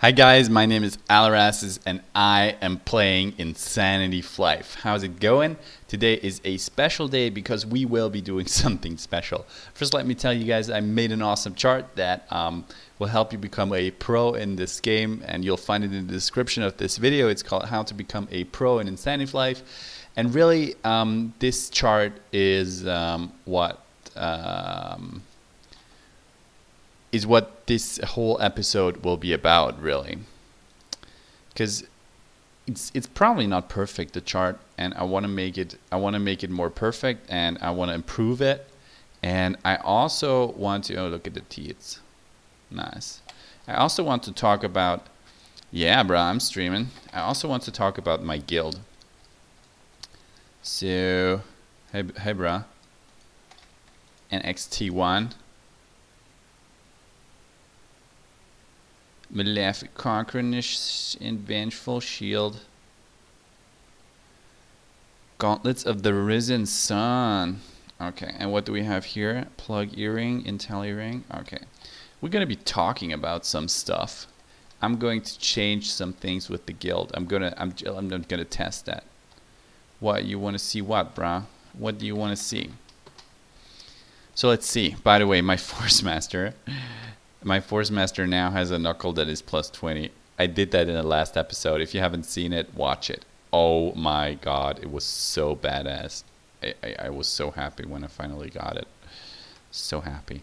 Hi guys, my name is Alerassus and I am playing Insanity Flyff. How's it going? Today is a special day because we will be doing something special. First, let me tell you guys I made an awesome chart that will help you become a pro in this game, and you'll find it in the description of this video. It's called How to Become a Pro in Insanity Flyff. And really, this chart is what this whole episode will be about, really, because it's probably not perfect, the chart, and I want to make it more perfect, and I want to improve it, and I also want to look at the tea, it's nice. I also want to talk about I also want to talk about my guild. So hey brah, NXT1, Malefic Conqueror and Vengeful Shield, Gauntlets of the Risen Sun. Okay, and what do we have here? Plug Earring, Intel Earring. Okay, we're going to be talking about some stuff. I'm going to change some things with the guild. I'm not going to test that. What you want to see, what, brah? What do you want to see? So let's see. By the way, my Force Master. My Force Master now has a knuckle that is plus 20. I did that in the last episode. If you haven't seen it, watch it. Oh my god, it was so badass. I was so happy when I finally got it. So happy.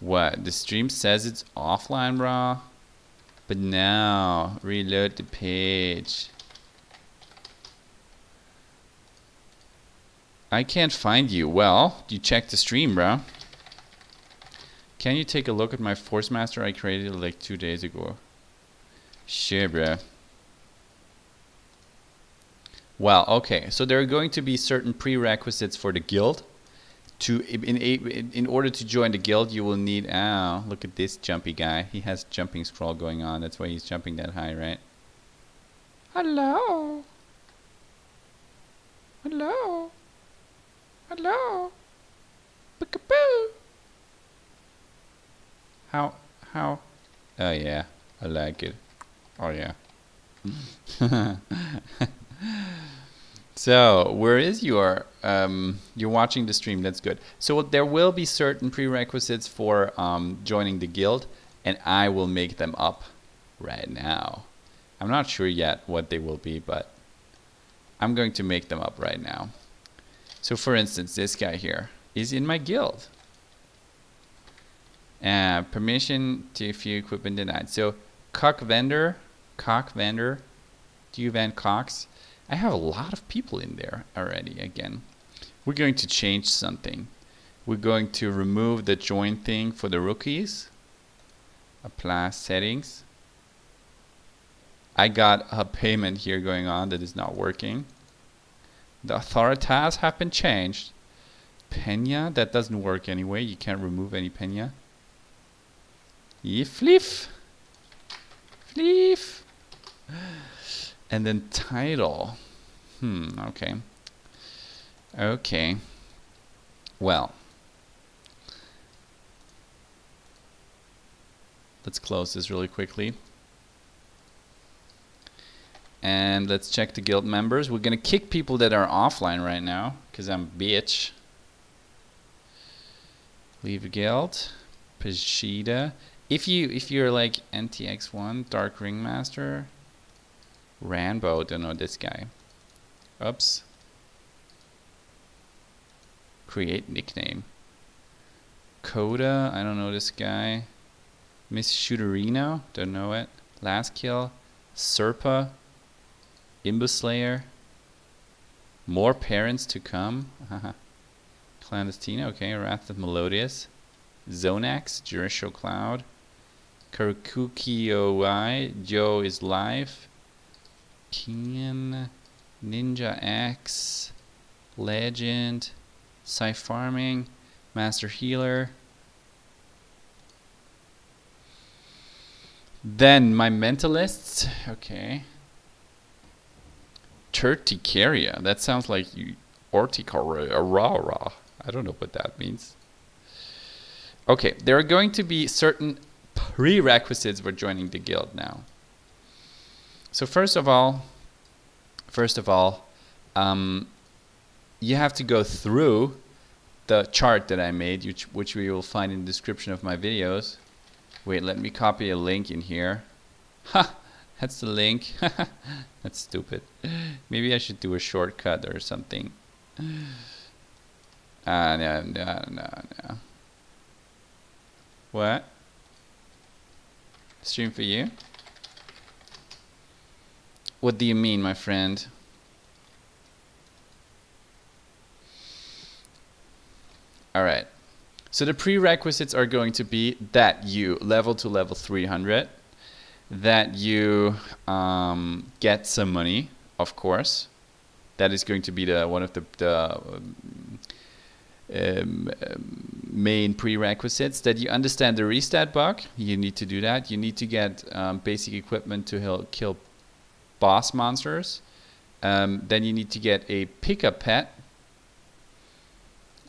What? The stream says it's offline, brah. But now, reload the page. I can't find you. Well, you checked the stream, brah. Can you take a look at my Force Master I created like 2 days ago? Sure, bruh. Well, okay. So there are going to be certain prerequisites for the guild. In order to join the guild, you will need... Oh, look at this jumpy guy. He has jumping scroll going on. That's why he's jumping that high, right? Hello? Hello? Hello? Peekaboo! How? Oh yeah, I like it. Oh yeah. So, where is your, you're watching the stream, that's good. So there will be certain prerequisites for joining the guild, and I will make them up right now. I'm not sure yet what they will be, but I'm going to make them up right now. So for instance, this guy here is in my guild. Permission to view equipment denied. So, cock vendor, do you vend cocks? I have a lot of people in there already. Again, we're going to change something. We're going to remove the join thing for the rookies. Apply settings. I got a payment here going on that is not working. The authorities have been changed. Penya, that doesn't work anyway. You can't remove any Penya. Ye Fliff. And then title. Okay. Okay. Well. Let's close this really quickly. And let's check the guild members. We're going to kick people that are offline right now, because I'm a bitch. Leave the guild. Peshitta. If you're like NTX1, Dark Ringmaster, Rambo, don't know this guy. Oops. Create nickname. Coda, I don't know this guy. Miss Shooterino, don't know it. Last Kill, Serpa, Imbuslayer. More parents to come. Clandestine, okay. Wrath of Melodius. Zonax, Juristial Cloud, Karukukioi, Joe is Live, Kian, Ninja X, Legend, Sci Farming, Master Healer. Then my mentalists, okay. Terticaria, that sounds like you, Orticaria, rah. I don't know what that means. Okay, there are going to be certain prerequisites for joining the guild now. So first of all, you have to go through the chart that I made, which we will find in the description of my videos. Wait, let me copy a link in here. Ha! That's the link. That's stupid. Maybe I should do a shortcut or something. No. What? Stream for you? What do you mean, my friend? Alright. So the prerequisites are going to be that you level to level 300, that you get some money, of course. That is going to be the one of the main prerequisites. That you understand the restat bug, you need to do that. You need to get basic equipment to kill boss monsters. Then you need to get a pickup pet.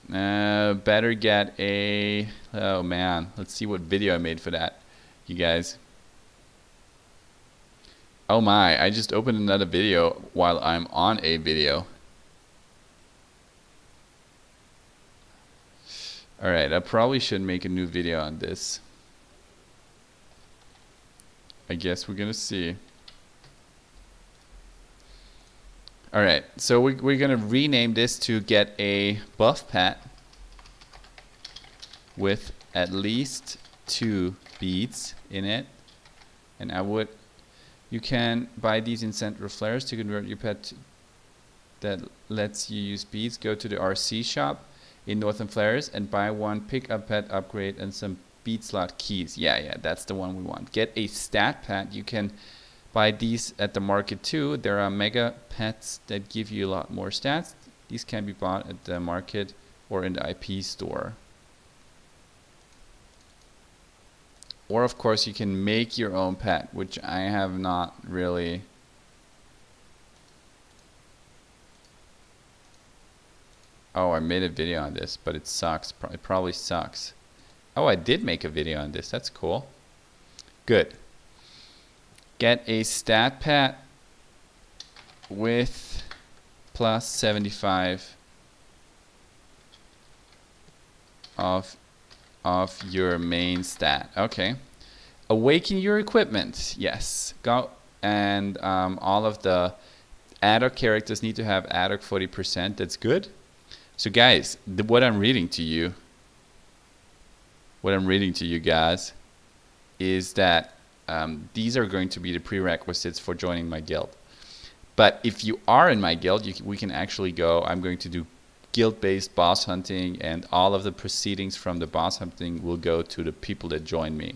Better get a... oh man, let's see what video I made for that, you guys. Oh my, I just opened another video while I'm on a video. Alright, I probably should make a new video on this. I guess we're gonna see. Alright, so we're gonna rename this to get a buff pet with at least 2 beads in it. And I would... You can buy these in Central Flaris to convert your pet that lets you use beads. Go to the RC shop in Northern Flaris and buy one pickup pet upgrade and some bead slot keys. Yeah, that's the one we want. Get a stat pet. You can buy these at the market too. There are mega pets that give you a lot more stats. These can be bought at the market or in the IP store. Or of course you can make your own pet, which I have not really... Oh, I made a video on this, but it sucks. It probably sucks. Oh, I did make a video on this. That's cool. Good. Get a stat pet with plus 75 of your main stat. Okay. Awaken your equipment. Yes. Go. And all of the ADOC characters need to have ADOC 40%. That's good. So guys, what I'm reading to you guys is that these are going to be the prerequisites for joining my guild. But if you are in my guild, we can actually go. I'm going to do guild-based boss hunting, and all of the proceedings from the boss hunting will go to the people that join me.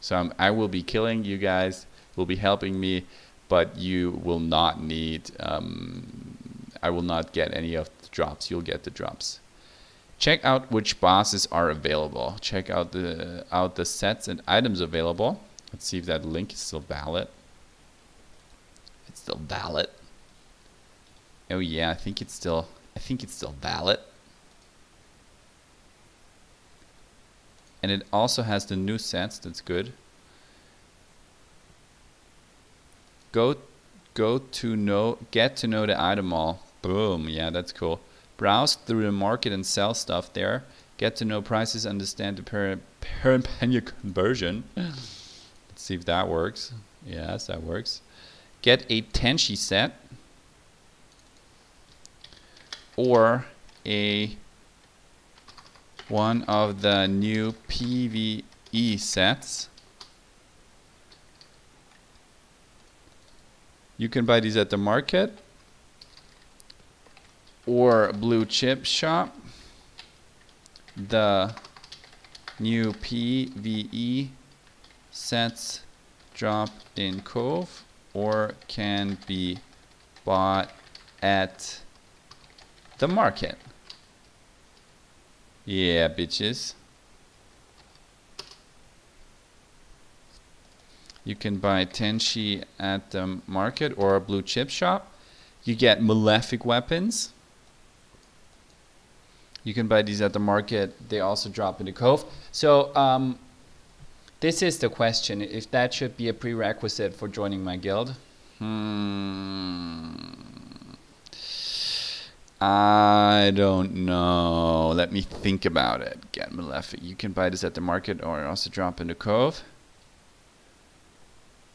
So I will be killing you guys, will be helping me, but you will not need... I will not get any of the drops. You'll get the drops. Check out which bosses are available. Check out the sets and items available. Let's see if that link is still valid. It's still valid. Oh yeah, I think it's still valid. And it also has the new sets. That's good. Get to know the item mall. Boom, yeah, that's cool. Browse through the market and sell stuff there. Get to know prices, understand the Perin Penya conversion. Let's see if that works. Yes, that works. Get a Tenshi set or a one of the new PVE sets. You can buy these at the market or Blue Chip Shop. The new PVE sets drop in Cove or can be bought at the market. Yeah, bitches. You can buy Tenshi at the market or a Blue Chip Shop. You get Malefic weapons. You can buy these at the market. They also drop in the Cove. So This is the question, if that should be a prerequisite for joining my guild. I don't know. Let me think about it. Get Malefic. You can buy this at the market or also drop into Cove.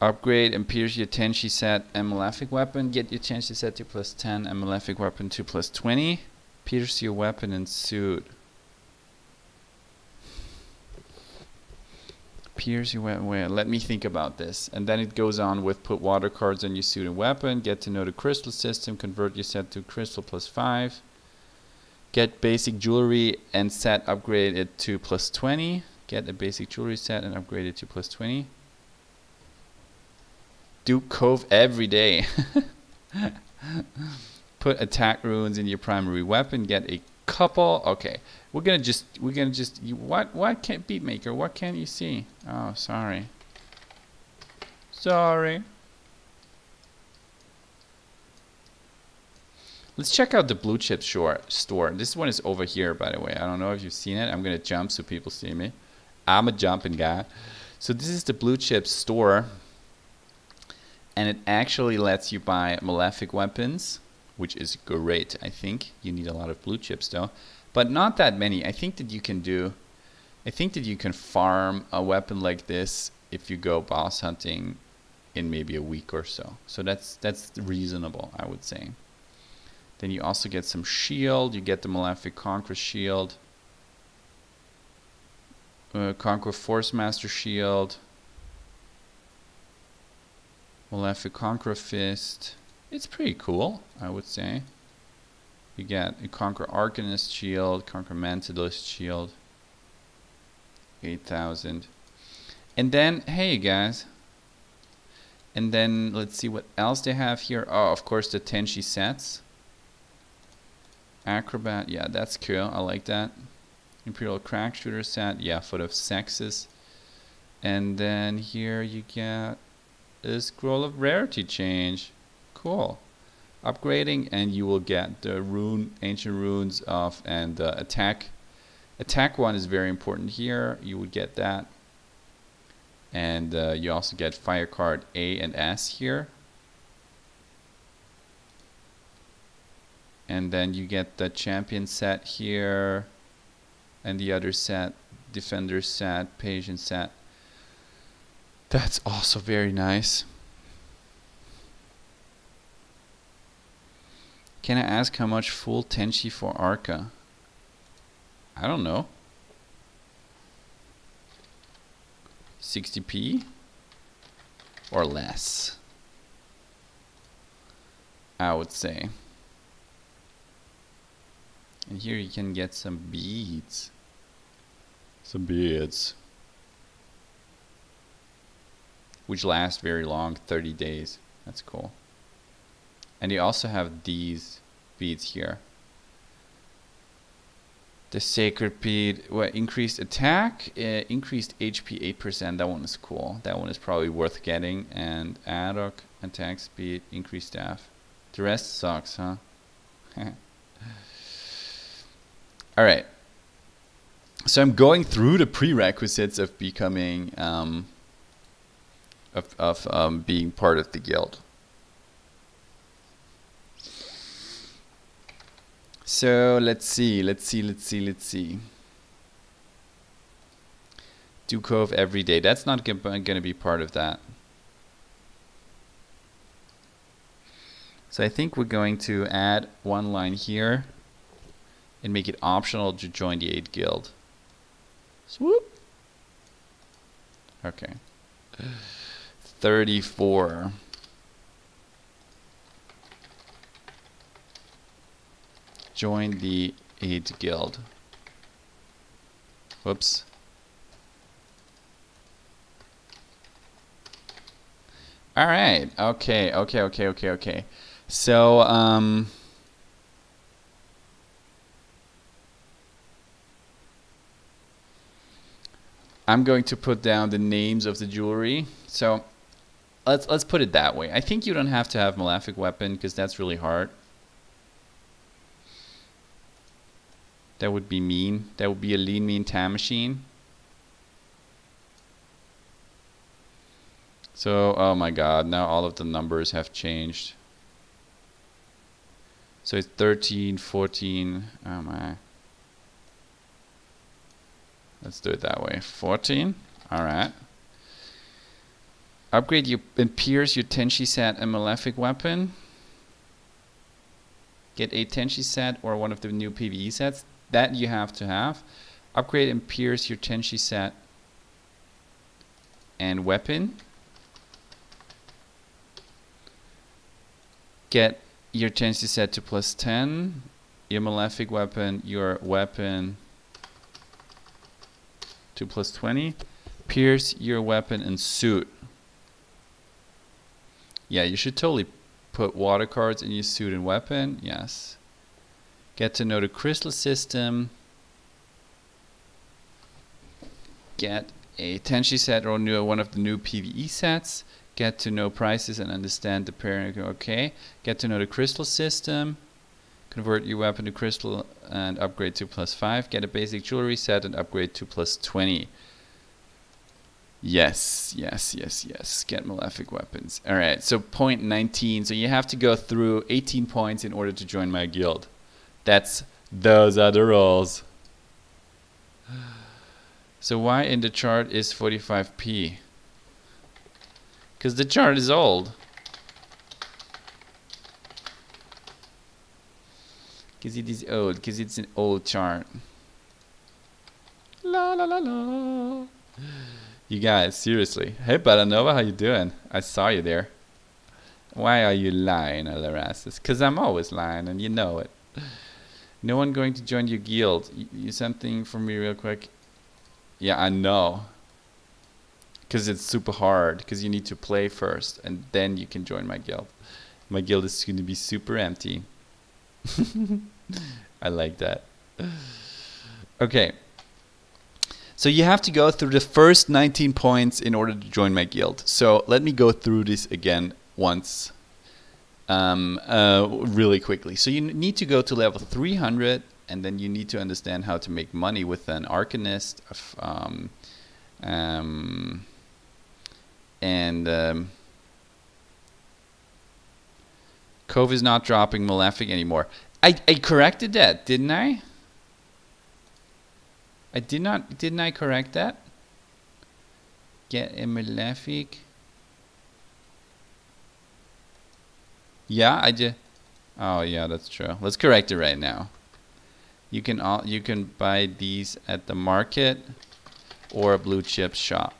Upgrade and pierce your Tenshi set and Malefic weapon. Get your Tenshi set 2+10 and Malefic weapon 2+20. Pierce your weapon and suit. Pierce your weapon. Wait, let me think about this. And then it goes on with put water cards on your suit and weapon. Get to know the crystal system. Convert your set to crystal +5. Get basic jewelry and set upgrade it to +20. Get a basic jewelry set and upgrade it to +20. Do Cove every day. Put attack runes in your primary weapon. Get a couple. Okay, we're gonna just. What can't Beatmaker? What can't you see? Oh, sorry. Let's check out the Blue Chip Shop store. This one is over here, by the way. I don't know if you've seen it. I'm gonna jump so people see me. I'm a jumping guy. So this is the Blue Chip store. And it actually lets you buy Malefic weapons, which is great, I think. You need a lot of blue chips though, but not that many. I think that you can do, I think that you can farm a weapon like this if you go boss hunting in maybe a week or so. So that's reasonable, I would say. Then you also get some shield. You get the Malefic Conqueror shield, Conqueror Force Master shield, Malefic Conqueror Fist. It's pretty cool, I would say. You get a Conqueror Arcanist shield, Conqueror Mantilist shield, 8,000. And then, hey guys. And then let's see what else they have here. Oh, of course the Tenshi sets. Acrobat, yeah, that's cool. I like that. Imperial Crack Shooter set, yeah, for the sexes. And then here you get a Scroll of Rarity change. Cool. Upgrading, and you will get the rune, ancient runes of, and attack. Attack one is very important here. You would get that. And you also get fire card A and S here. And then you get the champion set here. And the other set, defender set, patient set. That's also very nice. Can I ask how much full Tenshi for Arca? I don't know. 60p? Or less, I would say. And here you can get some beads. Some beads. Which last very long, 30 days. That's cool. And you also have these beads here. The Sacred Bead, well, increased attack, increased HP 8%. That one is cool. That one is probably worth getting. And ad hoc, attack speed, increased staff. The rest sucks, huh? Alright. So I'm going through the prerequisites of becoming... being part of the guild. So let's see. Do Cove every day. That's not going to be part of that. So I think we're going to add one line here and make it optional to join the 8 guild. Swoop. Okay. 34. Join the 8 guild. Whoops. All right. Okay. So, I'm going to put down the names of the jewelry. So, let's put it that way. I think you don't have to have Malefic weapon because that's really hard. That would be mean. That would be a lean mean time machine. So, oh my god, now all of the numbers have changed. So it's 13, 14, oh my. Let's do it that way. 14, alright. Upgrade your and pierce your Tenshi set and Malefic weapon. Get a Tenshi set or one of the new PVE sets. That you have to have. Upgrade and pierce your Tenshi set and weapon. Get your Tenshi set to +10. Your Malefic weapon, your weapon to +20. Pierce your weapon and suit. Yeah, you should totally put water cards in your suit and weapon. Yes. Get to know the crystal system. Get a Tenshi set or new, one of the new PvE sets. Get to know prices and understand the pairing. Okay. Get to know the crystal system. Convert your weapon to crystal and upgrade to +5. Get a basic jewelry set and upgrade to +20. Yes, yes, yes, yes. Get Malefic weapons. All right, so point 19. So you have to go through 18 points in order to join my guild. Those are the rules. So why in the chart is 45p? Because the chart is old. Because it is old, because it's an old chart. La la la la. You guys, seriously. Hey, Badanova, how you doing? I saw you there. Why are you lying, Alerassus? Because I'm always lying, and you know it. No one going to join your guild. You something for me real quick? Yeah, I know. Because it's super hard. Because you need to play first, and then you can join my guild. My guild is going to be super empty. I like that. Okay. So you have to go through the first 19 points in order to join my guild. So let me go through this again once really quickly. So you need to go to level 300, and then you need to understand how to make money with an Arcanist and Cove is not dropping Malefic anymore. I corrected that, didn't I? Didn't I correct that? Get a Malefic. Yeah, I did. Oh yeah, that's true. Let's correct it right now. You can buy these at the market or a Blue Chip Shop.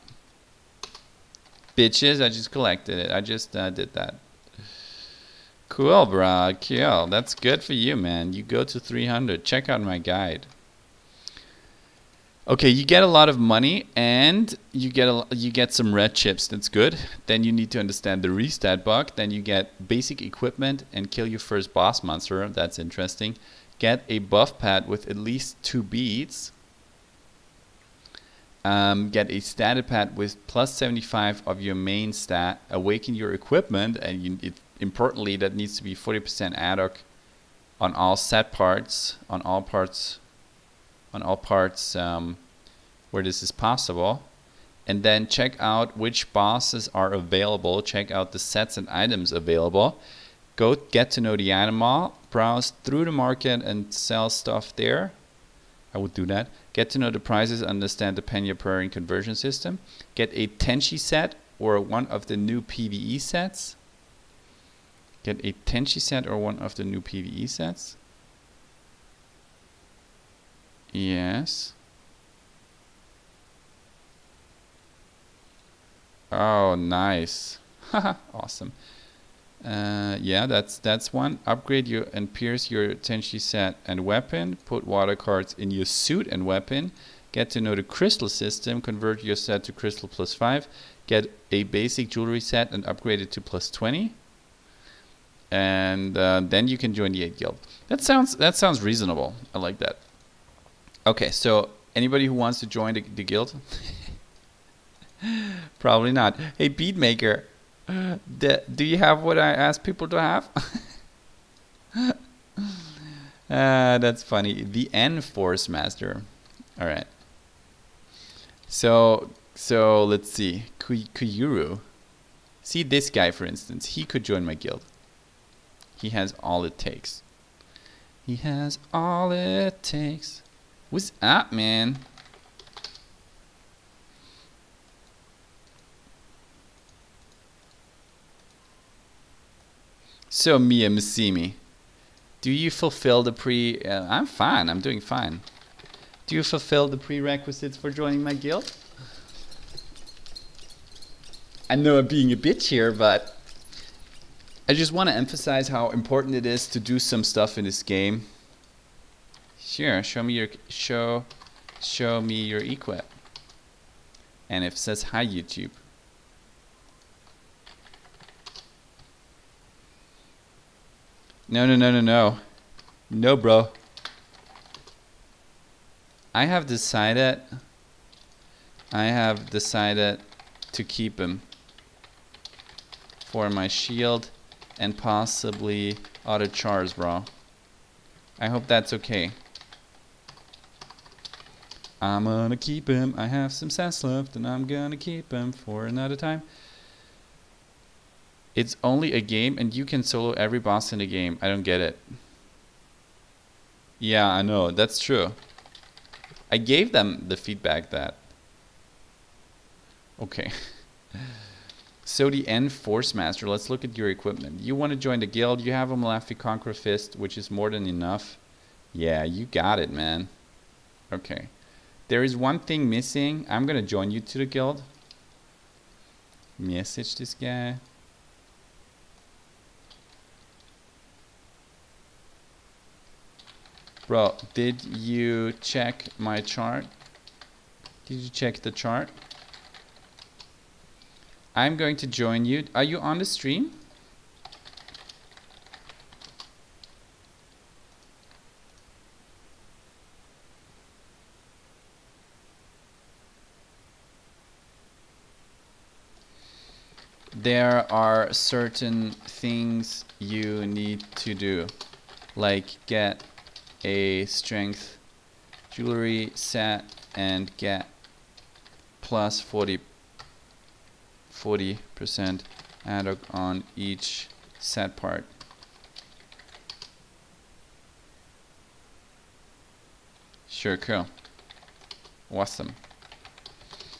Bitches, I just collected it. I just did that. Cool, bro. Cool. That's good for you, man. You go to 300. Check out my guide. Okay, you get a lot of money and you get some red chips. That's good. Then you need to understand the restat bug. Then you get basic equipment and kill your first boss monster. That's interesting. Get a buff pad with at least 2 beads. Get a stat pad with +75 of your main stat. Awaken your equipment, and importantly, that needs to be 40% ADOC on all set parts, where this is possible. And then check out which bosses are available. Check out the sets and items available. Go get to know the Item Mall. Browse through the market and sell stuff there. I would do that. Get to know the prices. Understand the Penya Perin conversion system. Get a Tenshi set or one of the new PvE sets. Get a Tenshi set or one of the new PvE sets. Yes. Oh, nice. Haha, awesome. Yeah, that's one. Upgrade your and pierce your Tenshi set and weapon. Put water cards in your suit and weapon. Get to know the crystal system. Convert your set to crystal +5. Get a basic jewelry set and upgrade it to +20. And then you can join the 8 guild. That sounds reasonable. I like that. Okay, so anybody who wants to join the guild? Probably not. Hey, Beatmaker, do you have what I asked people to have? That's funny. The N Force Master. All right. So let's see. Kuyuru. See this guy, for instance. He could join my guild. He has all it takes. He has all it takes. What's up, man? So, Mia Masimi, do you fulfill the I'm fine. I'm doing fine. Do you fulfill the prerequisites for joining my guild? I know I'm being a bitch here, but I just want to emphasize how important it is to do some stuff in this game. Sure, show me your equip. And if it says hi YouTube. No. No, bro. I have decided to keep him for my shield and possibly auto chars, bro. I hope that's okay. I'm gonna keep him. I have some sass left and I'm gonna keep him for another time. It's only a game and you can solo every boss in the game. I don't get it. Yeah, I know, that's true. I gave them the feedback that. Okay. So the end Force Master, let's look at your equipment. You want to join the guild, you have a Malefic Conqueror Fist, which is more than enough. Yeah, you got it, man. Okay. There is one thing missing. I'm going to join you to the guild. Message this guy. Bro, did you check my chart? Did you check the chart? I'm going to join you. Are you on the stream? There are certain things you need to do, like get a strength jewelry set and get plus 40% add on each set part. Sure, cool. Awesome.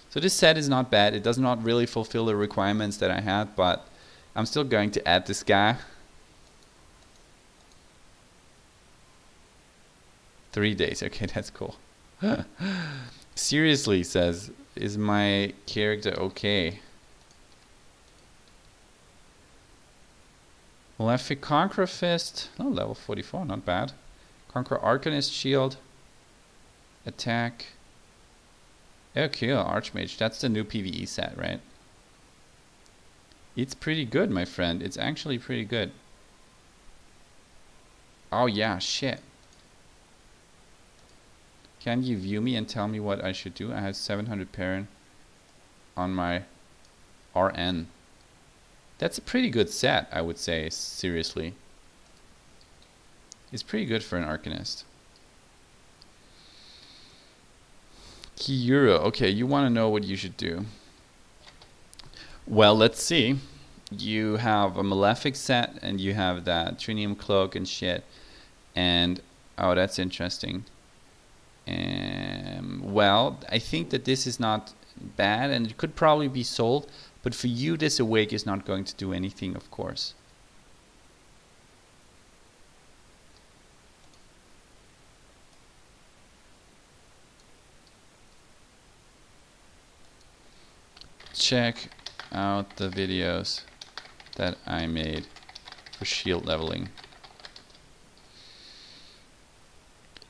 So this set is not bad. It does not really fulfill the requirements that I had, but I'm still going to add this guy. 3 days. Okay, that's cool. Seriously, says, is my character okay? Malefic Conqueror Fist. Oh, level 44, not bad. Conqueror Arcanist Shield. Attack. Okay, Archmage. That's the new PVE set, right? It's pretty good, my friend. It's actually pretty good. Oh, yeah, shit. Can you view me and tell me what I should do? I have 700 Perin on my RN. That's a pretty good set, I would say, seriously. It's pretty good for an Arcanist. Kiura, okay, you want to know what you should do. Well, let's see. You have a Malefic set, and you have that Trinium Cloak and shit. And, oh, that's interesting. Well, I think that this is not bad, and it could probably be sold. But for you, this awake is not going to do anything, of course. Check out the videos that I made for shield leveling.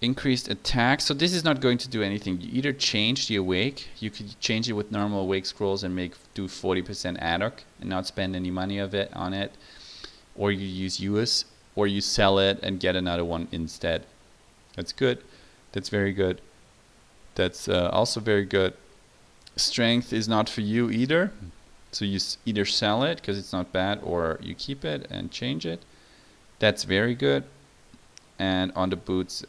Increased attack, so this is not going to do anything. You either change the awake, you could change it with normal awake scrolls and do 40% ad hoc and not spend any money on it, or you use US, or you sell it and get another one instead. That's good. That's very good. That's also very good. Strength is not for you either, so you either sell it because it's not bad, or you keep it and change it. That's very good. And on the boots,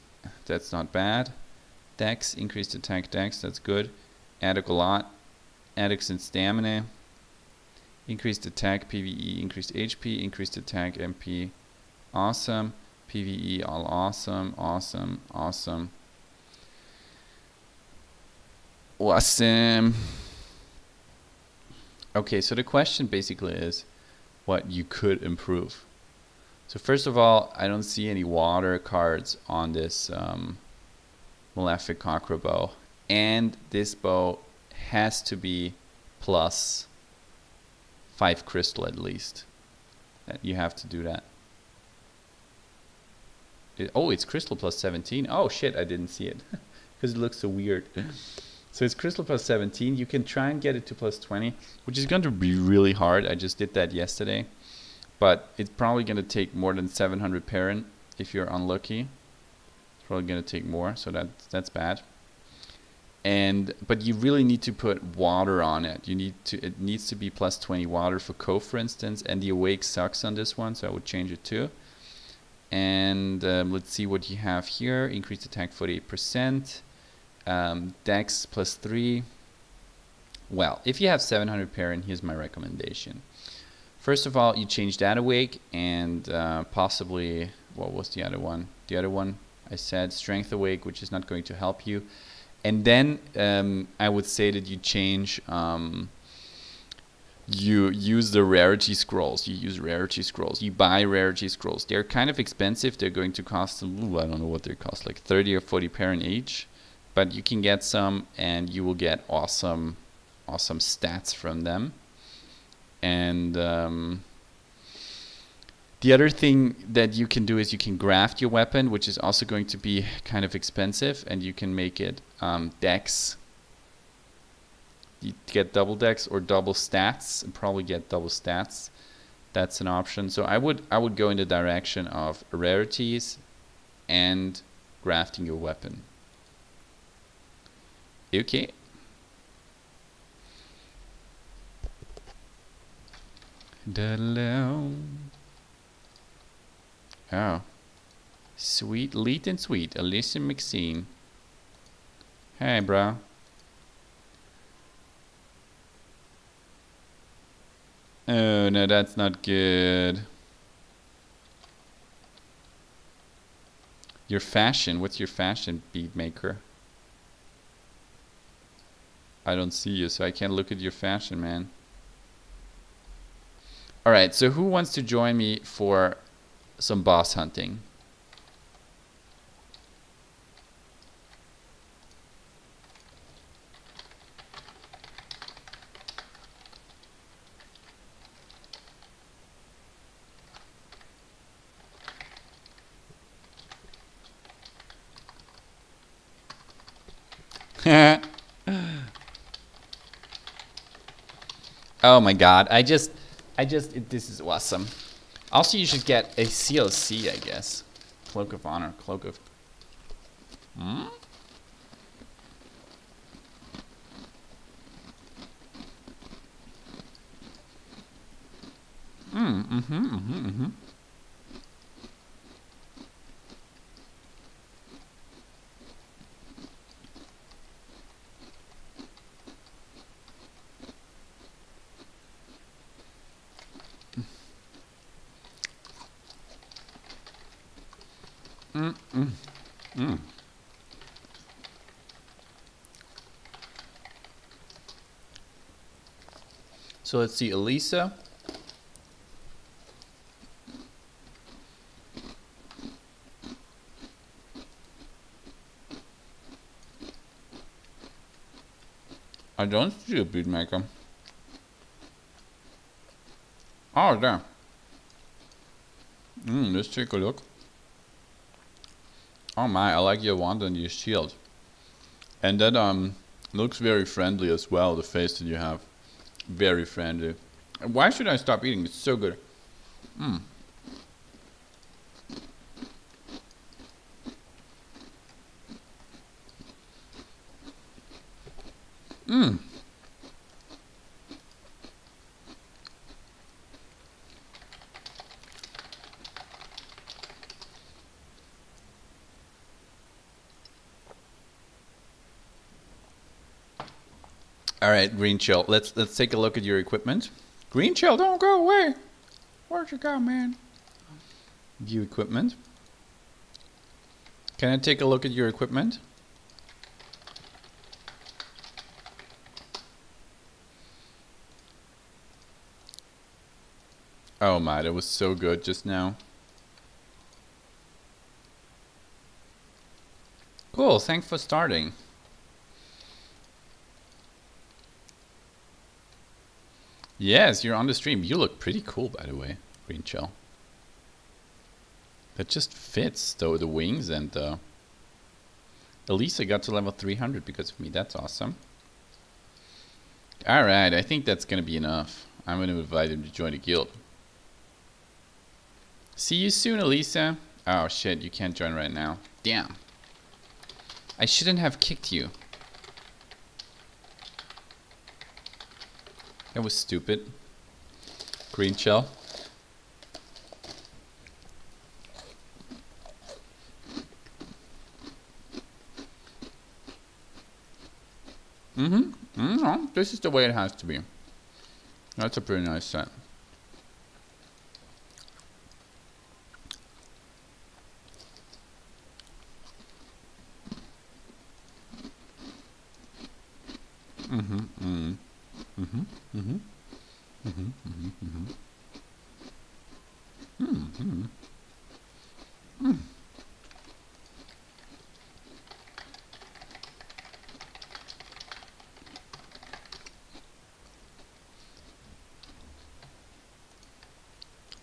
that's not bad. Dex, increased attack dex, that's good. Addict a lot. Addicts and stamina. Increased attack, PvE, increased HP, increased attack, MP. Awesome. PvE, all awesome, awesome, awesome. Awesome. Okay, so the question basically is what you could improve. So first of all, I don't see any water cards on this Malefic Conqueror bow. And this bow has to be plus 5 crystal at least. You have to do that. Oh, it's crystal plus 17. Oh shit, I didn't see it. Because it looks so weird. So it's crystal plus 17. You can try and get it to plus 20, which is going to be really hard. I just did that yesterday. But it's probably going to take more than 700 Perin if you're unlucky. It's probably going to take more, so that's bad. And but you really need to put water on it. You need to, it needs to be plus 20 water for Cove, for instance. And the Awake sucks on this one, so I would change it too. And let's see what you have here. Increased attack 48%. Dex plus 3. Well, if you have 700 Perin, here's my recommendation. First of all, you change that Awake and possibly, what was the other one? The other one, I said Strength Awake, which is not going to help you. And then I would say that you change, you use the Rarity Scrolls. You use Rarity Scrolls. You buy Rarity Scrolls. They're kind of expensive. They're going to cost, ooh, I don't know what they cost, like 30 or 40 Perin each. But you can get some and you will get awesome, awesome stats from them. And the other thing that you can do is you can graft your weapon, which is also going to be kind of expensive, and you can make it dex. You get double dex or double stats, and probably get double stats. That's an option. So I would go in the direction of rarities and grafting your weapon. Okay. Oh, sweet, leet and sweet, Alyssa McSeen. Hey, bro. Oh no, that's not good. Your fashion. What's your fashion, bead maker? I don't see you, so I can't look at your fashion, man. Alright, so who wants to join me for some boss hunting? Oh my god, this is awesome. Also, you should get a CLC, I guess. Cloak of Honor, Cloak of... Hmm? So let's see, Elisa. I don't see a bead maker. Oh, there. Let's take a look. Oh my, I like your wand and your shield. And that looks very friendly as well, the face that you have. Very friendly. Why should I stop eating? It's so good. Mm. Mm. All right, Green Chill. Let's take a look at your equipment. Green shell, don't go away. Where'd you go, man? View equipment. Can I take a look at your equipment? Oh my, that was so good just now. Cool, thanks for starting. Yes, you're on the stream. You look pretty cool, by the way, Green Shell. That just fits, though, the wings and the... Elisa got to level 300 because of me. That's awesome. Alright, I think that's going to be enough. I'm going to invite him to join the guild. See you soon, Elisa. Oh, shit, you can't join right now. Damn. I shouldn't have kicked you. That was stupid. Green shell. Mm-hmm. This is the way it has to be. That's a pretty nice set.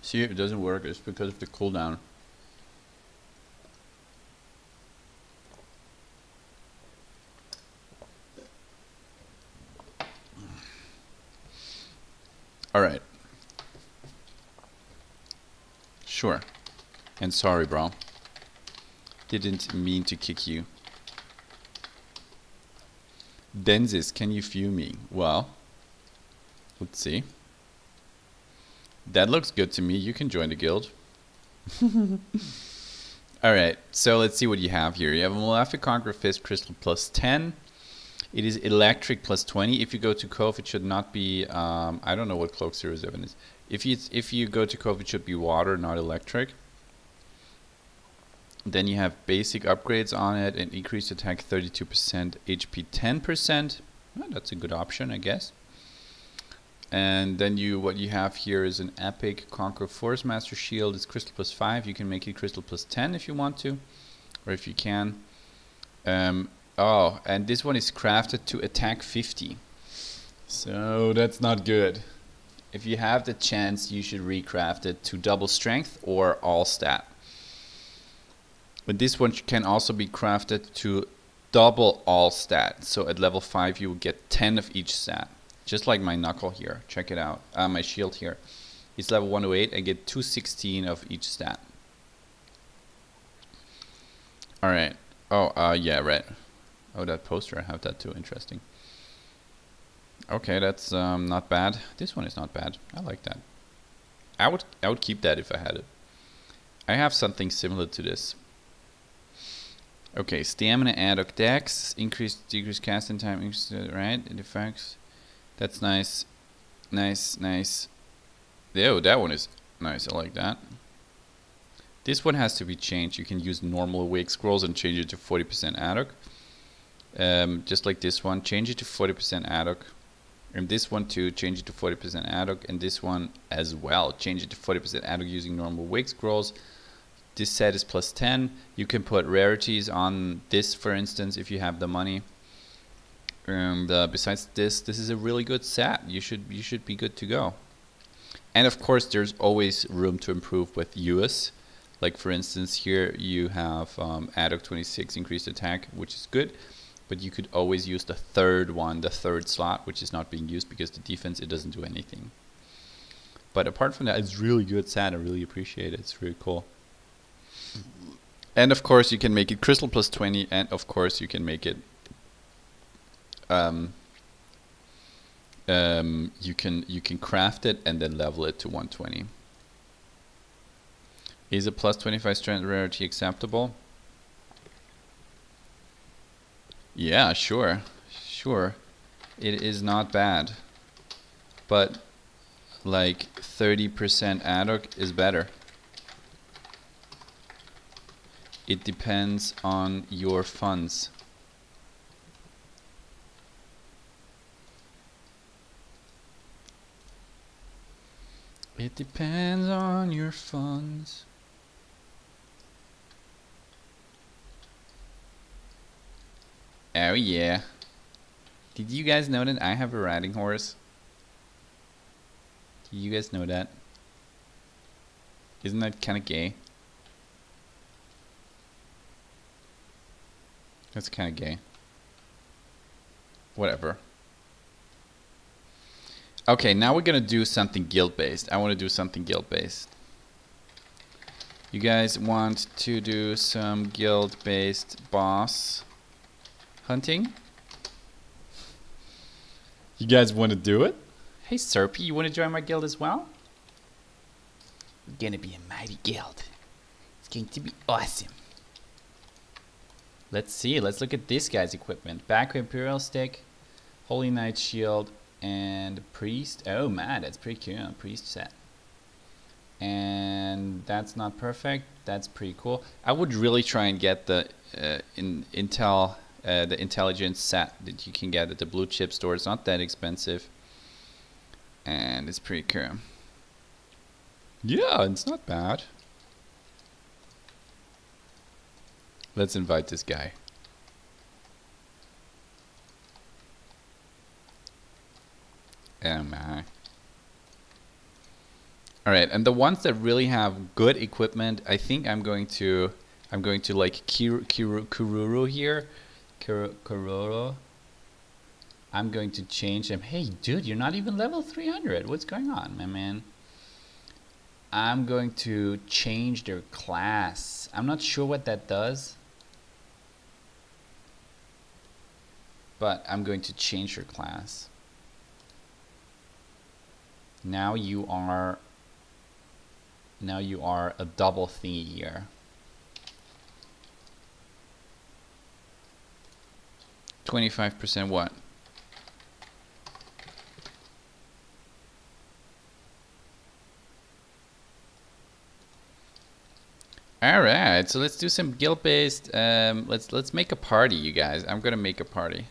See, if it doesn't work, it's because of the cooldown. Alright. Sure. And sorry, bro. Didn't mean to kick you. Denzis, can you view me? Well, let's see. That looks good to me. You can join the guild. Alright, so let's see what you have here. You have a Malefic Conqueror Fist Crystal plus 10. It is Electric plus 20. If you go to Cove, it should not be... I don't know what Cloak 07 is. If you go to Cove, it should be Water, not Electric. Then you have basic upgrades on it. An increased attack 32%, HP 10%. Well, that's a good option, I guess. And then you, what you have here is an epic Conqueror Force Master shield. It's crystal plus 5. You can make it crystal plus 10 if you want to, or if you can. Oh, and this one is crafted to attack 50. So that's not good. If you have the chance, you should recraft it to double strength or all stat. But this one can also be crafted to double all stat. So at level 5, you will get 10 of each stat. Just like my knuckle here, check it out. My shield here, it's level 108. I get 216 of each stat. All right. Oh, yeah, right. Oh, that poster, I have that too. Interesting. Okay, that's not bad. This one is not bad. I like that. I would keep that if I had it. I have something similar to this. Okay, stamina, ad hoc dex, increased, decreased casting time, right? It affects. That's nice. Nice, nice. Oh, that one is nice. I like that. This one has to be changed. You can use normal awake scrolls and change it to 40% ad hoc. Just like this one. Change it to 40% ad hoc. And this one too. Change it to 40% ad hoc. And this one as well. Change it to 40% ad hoc using normal awake scrolls. This set is plus 10. You can put rarities on this, for instance, if you have the money. And besides this, this is a really good set. You should be good to go. And of course, there's always room to improve with US. Like for instance, here you have ad hoc 26 increased attack, which is good. But you could always use the third one, the third slot, which is not being used because the defense, it doesn't do anything. But apart from that, it's really good set. I really appreciate it. It's really cool. And of course, you can make it crystal plus 20. And of course, you can make it. You can craft it and then level it to 120. Is a plus 25 strength rarity acceptable? Yeah, sure. It is not bad. But like 30% ad-hoc is better. It depends on your funds. It depends on your funds. Oh yeah. Did you guys know that I have a riding horse? Did you guys know that? Isn't that kind of gay? That's kind of gay. Whatever. Okay, now we're gonna do something guild-based. I want to do something guild-based. You guys want to do some guild-based boss hunting? You guys want to do it? Hey, Serpy, you want to join my guild as well? We're gonna be a mighty guild. It's going to be awesome. Let's see, let's look at this guy's equipment. Back with Imperial Stick, Holy Knight Shield, and Priest. Oh man, that's pretty cool. Priest set. And that's not perfect. That's pretty cool. I would really try and get the the intelligence set that you can get at the Blue Chip store. It's not that expensive. And it's pretty cool. Yeah, it's not bad. Let's invite this guy. Oh my. Alright, and the ones that really have good equipment, I think I'm going to like Kururu here. Kururu. I'm going to change him. Hey dude, you're not even level 300. What's going on, my man? I'm going to change their class. I'm not sure what that does. But I'm going to change your class. Now you are a double thingy here. 25% what? All right, so let's do some guild-based. Let's make a party, you guys. I'm gonna make a party.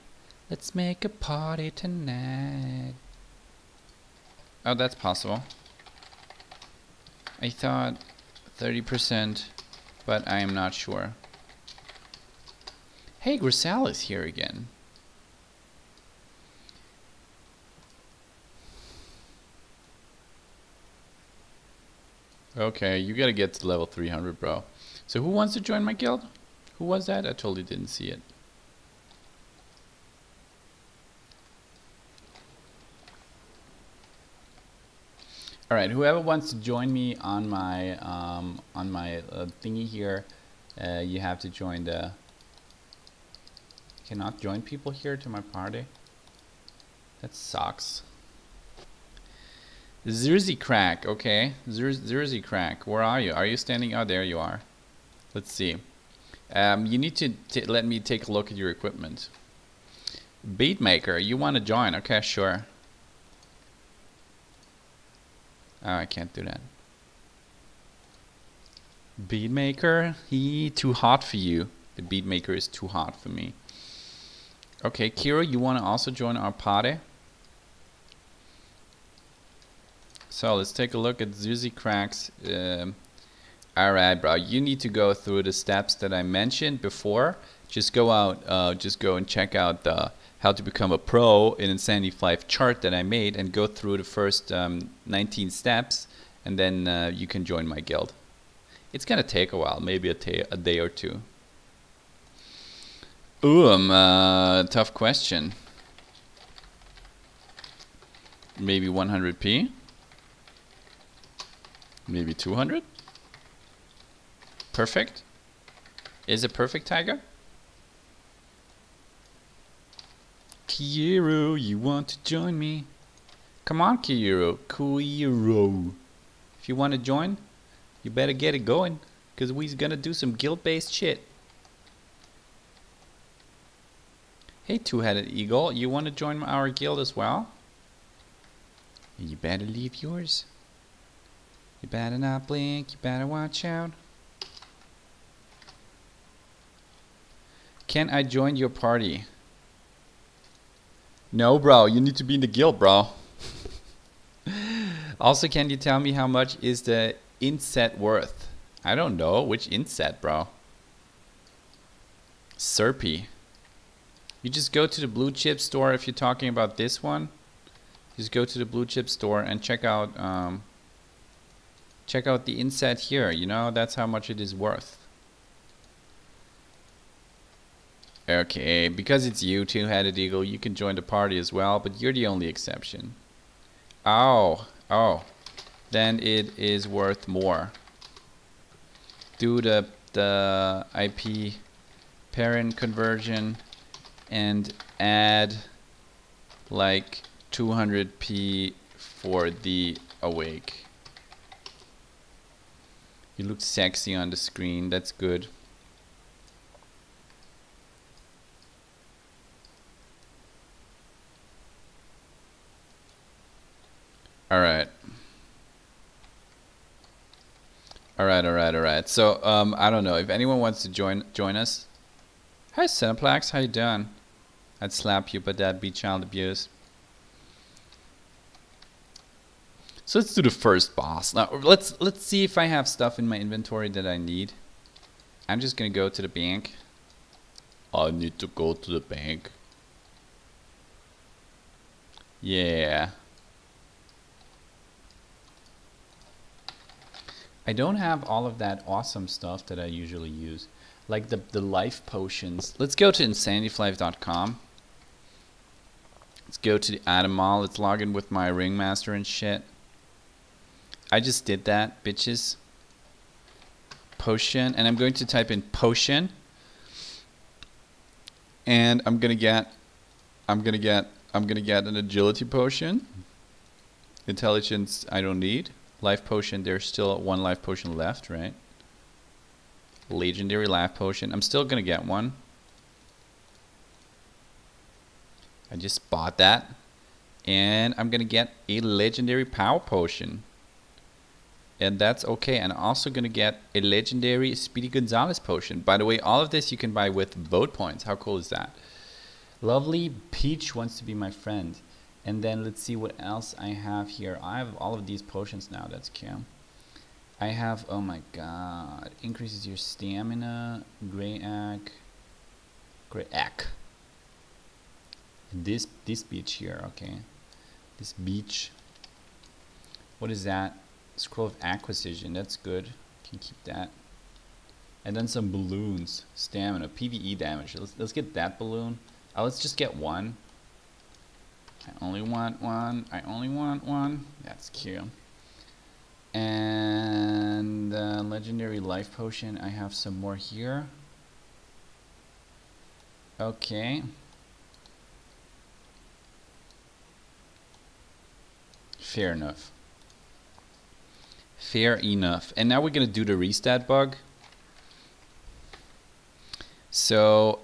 Let's make a party tonight. Oh, that's possible. I thought 30%, but I am not sure. Hey, Grisal is here again. Okay, you gotta get to level 300, bro. So who wants to join my guild? Who was that? I totally didn't see it. All right, whoever wants to join me on my thingy here, you have to join the. I cannot join people here to my party. That sucks. Zerzy Crack, okay. Zerzy Crack, where are you? Are you standing? Oh, there you are. Let's see. You need to let me take a look at your equipment. Beatmaker, you want to join? Okay, sure. Oh, I can't do that. Beatmaker, he too hot for you. The Beatmaker is too hot for me. Okay, Kira, you want to also join our party? So let's take a look at Zerzy Crack's. All right, bro, you need to go through the steps that I mentioned before. Just go out, just go and check out the how to become a pro in Insanity Flyff chart that I made and go through the first 19 steps, and then you can join my guild. It's gonna take a while, maybe a day or two. Tough question. Maybe 100p? Maybe 200? Perfect? Is it perfect, Tiger? Kiru, you want to join me? Come on, Kiru. Kiru. If you want to join, you better get it going, because we's gonna do some guild-based shit. Hey, Two-Headed Eagle, you want to join our guild as well? You better leave yours. You better not blink, you better watch out. Can I join your party? No, bro, you need to be in the guild, bro. Also, can you tell me how much is the inset worth? I don't know. Which inset, bro? Serpy. You just go to the blue chip store if you're talking about this one. Just go to the blue chip store and check out the inset here. You know, that's how much it is worth. Okay, because it's you, two-headed eagle, you can join the party as well, but you're the only exception. Oh, oh, then it is worth more. Do the IP Perin conversion and add like 200p for the awake. You look sexy on the screen, that's good. Alright. Alright. So, I don't know. If anyone wants to join us. Hi, Cineplex. How you doing? I'd slap you, but that'd be child abuse. So let's do the first boss. Now, let's see if I have stuff in my inventory that I need. I'm just gonna go to the bank. I need to go to the bank. Yeah. I don't have all of that awesome stuff that I usually use, like the life potions. Let's go to insanityflyff.com. Let's go to the Item Mall. Let's log in with my Ringmaster and shit. I just did that, bitches. Potion, and I'm going to type in potion, and I'm gonna get an agility potion. Intelligence, I don't need. Life potion, there's still one life potion left, right? Legendary life potion, I'm still gonna get one. I just bought that. And I'm gonna get a legendary power potion. And that's okay. And I'm also gonna get a legendary Speedy Gonzalez potion. By the way, all of this you can buy with vote points. How cool is that? Lovely Peach wants to be my friend. And then let's see what else I have here. I have all of these potions now, that's cute. I have, oh my god, increases your stamina, gray egg. This beach here, okay. This beach. What is that? Scroll of Acquisition, that's good. Can keep that. And then some balloons, stamina, PVE damage. Let's get that balloon. Oh, let's just get one. I only want one. I only want one. That's cute. And legendary life potion. I have some more here. Okay. Fair enough. Fair enough. And now we're gonna do the restat bug. So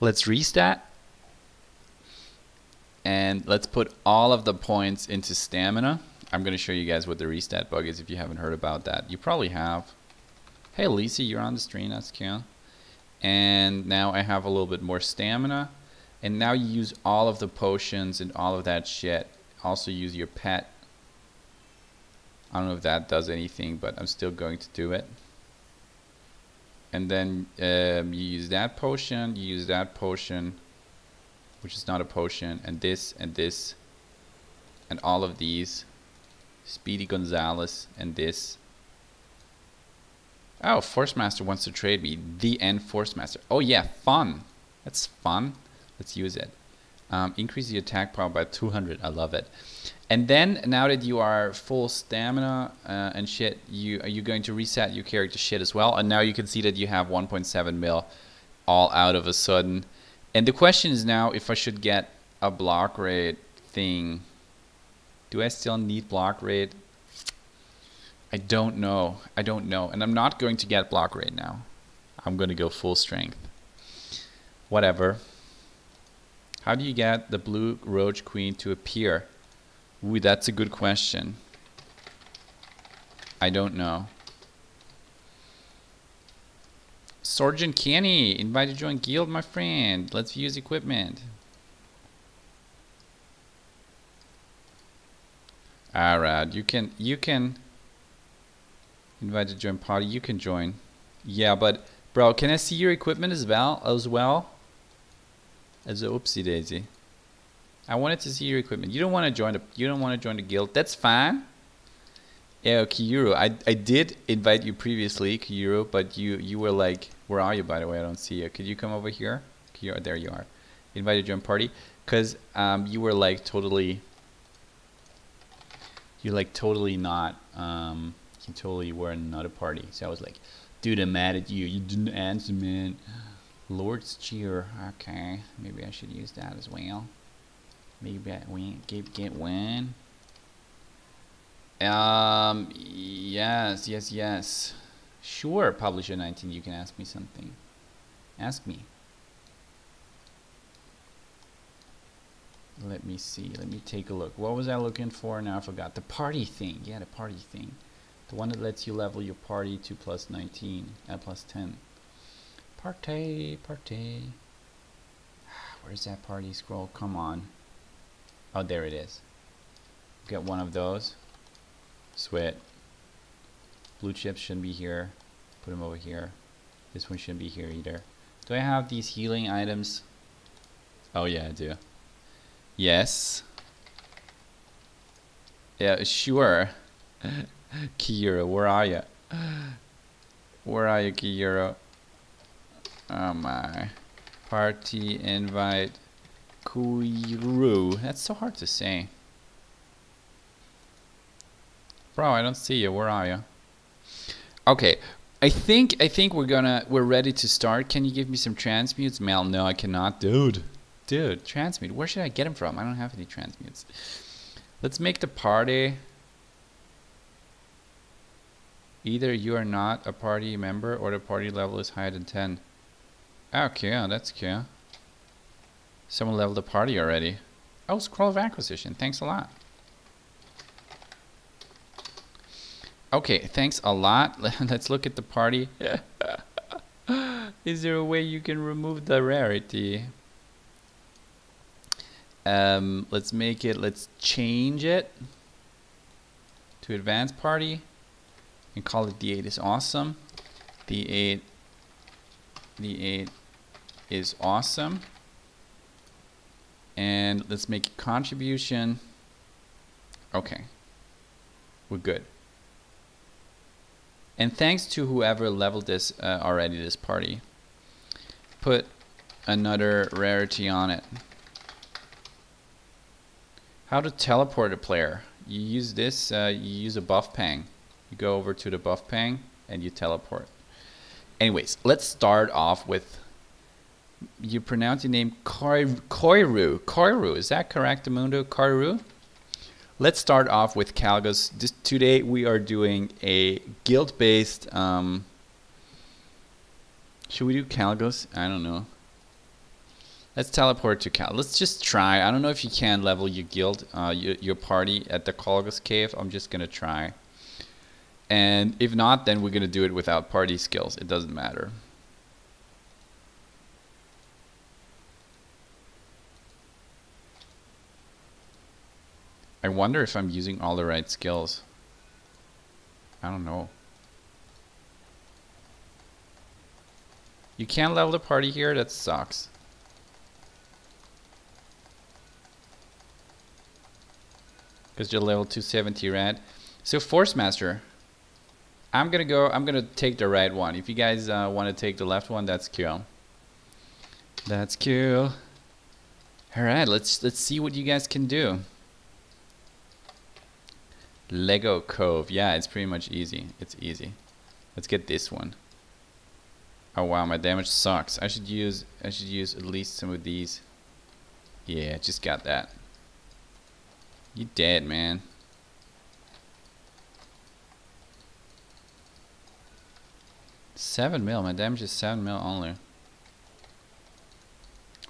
let's restat. And let's put all of the points into stamina. I'm going to show you guys what the restat bug is if you haven't heard about that. You probably have. Hey, Lisa, you're on the stream. That's cool. And now I have a little bit more stamina. And now you use all of the potions and all of that shit. Also use your pet. I don't know if that does anything, but I'm still going to do it. And then you use that potion. You use that potion. Which is not a potion, and this, and all of these, Speedy Gonzalez, and this. Oh, Force Master wants to trade me. The end Force Master. Oh yeah, fun. That's fun. Let's use it. Increase the attack power by 200. I love it. And then now that you are full stamina and shit, you're going to reset your character shit as well. And now you can see that you have 1.7 mil, all out of a sudden. And the question is now if I should get a block rate thing. Do I still need block rate? I don't know. I don't know. And I'm not going to get block rate now. I'm going to go full strength. Whatever. How do you get the blue roach queen to appear? Ooh, that's a good question. I don't know. Sergeant Kenny, invited to join guild, my friend. Let's use equipment. Alright, you can invite to join party, you can join. Yeah, but bro, can I see your equipment as well? Oopsie daisy. I wanted to see your equipment. You don't want to join the guild. That's fine. Yeah, Kiyuro. I did invite you previously, Kiyuro, but you were like, where are you, by the way? I don't see you. Could you come over here? Kiyuro, there you are. Invited to join party. Cause you were like totally you totally were not a party. So I was like, dude, I'm mad at you. You didn't answer, man. Lord's cheer. Okay, maybe I should use that as well. Maybe I get one. Yes. Sure, Publisher 19. You can ask me something. Ask me. Let me see. Let me take a look. What was I looking for? Now I forgot. The party thing. Yeah, the party thing. The one that lets you level your party to plus 19. Plus 10. Party. Party. Where's that party scroll? Come on. Oh, there it is. Get one of those. Sweat. Blue chips shouldn't be here. Put them over here. This one shouldn't be here either. Do I have these healing items? Oh, yeah, I do. Yes. Yeah, sure. Kiyuro, where are you? Where are you, Kiyuro? Oh my. Party invite Kuyuru. That's so hard to say. Bro, I don't see you. Where are you? Okay. I think we're ready to start. Can you give me some transmutes, Mel? No, I cannot. Dude, transmute. Where should I get him from? I don't have any transmutes. Let's make the party. Either you are not a party member or the party level is higher than 10. Okay, that's cute. Someone leveled the party already. Oh, Scroll of Acquisition. Thanks a lot. Okay, thanks a lot. Let's look at the party. Is there a way you can remove the rarity? Let's change it to advanced party and call it The8 is awesome. The8 is awesome. And let's make a contribution. Okay, we're good. And thanks to whoever leveled this already, this party. Put another rarity on it. How to teleport a player. You use this, you use a buff pang. You go over to the buff pang and you teleport. Anyways, let's start off with, you pronounce your name Koiru. Koiru, is that correct, Amundo? Koiru? Let's start off with Kalgas. Today we are doing a guild-based, should we do Kalgas? I don't know. Let's teleport to Cal. Let's just try. I don't know if you can level your guild, your party at the Kalgas cave. I'm just gonna try. And if not, then we're gonna do it without party skills. It doesn't matter. I wonder if I'm using all the right skills. I don't know. You can't level the party here? That sucks. Because you're level 270 rad. So Force Master, I'm gonna take the right one. If you guys want to take the left one, that's cool. That's cool. All right, let's see what you guys can do. Lego Cove, yeah, it's pretty much easy. It's easy. Let's get this one. Oh wow, my damage sucks. I should use at least some of these. Yeah, just got that. You dead, man. $7 mil. My damage is $7 mil only.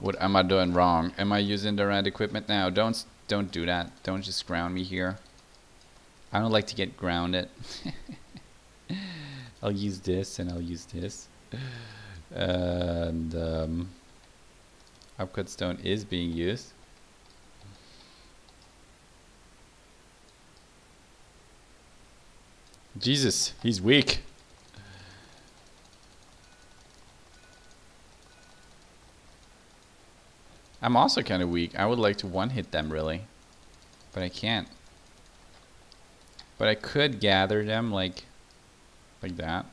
What am I doing wrong? Am I using the right equipment now? Don't do that. Don't just ground me here. I don't like to get grounded. I'll use this and I'll use this. And Upcut Stone is being used. Jesus, he's weak. I'm also kind of weak. I would like to one-hit them, really. But I can't. But I could gather them, like that.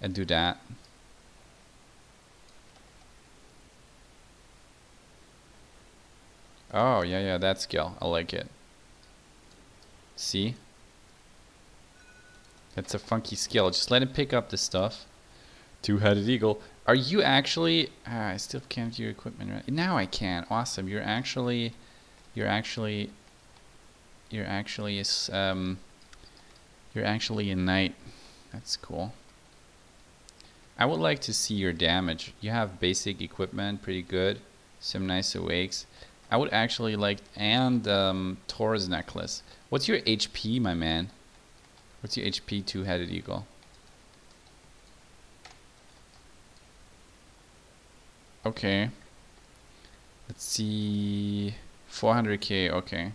And do that. Oh, yeah, yeah, that skill. I like it. See? That's a funky skill. Just let him pick up the stuff. Two-headed eagle. Are you actually... I still can't do your equipment right now. I can. Awesome. You're actually a knight. That's cool. I would like to see your damage. You have basic equipment, pretty good. Some nice awakes. I would actually like Taurus necklace. What's your HP, my man? What's your HP, two-headed eagle? Okay, let's see, 400k, okay.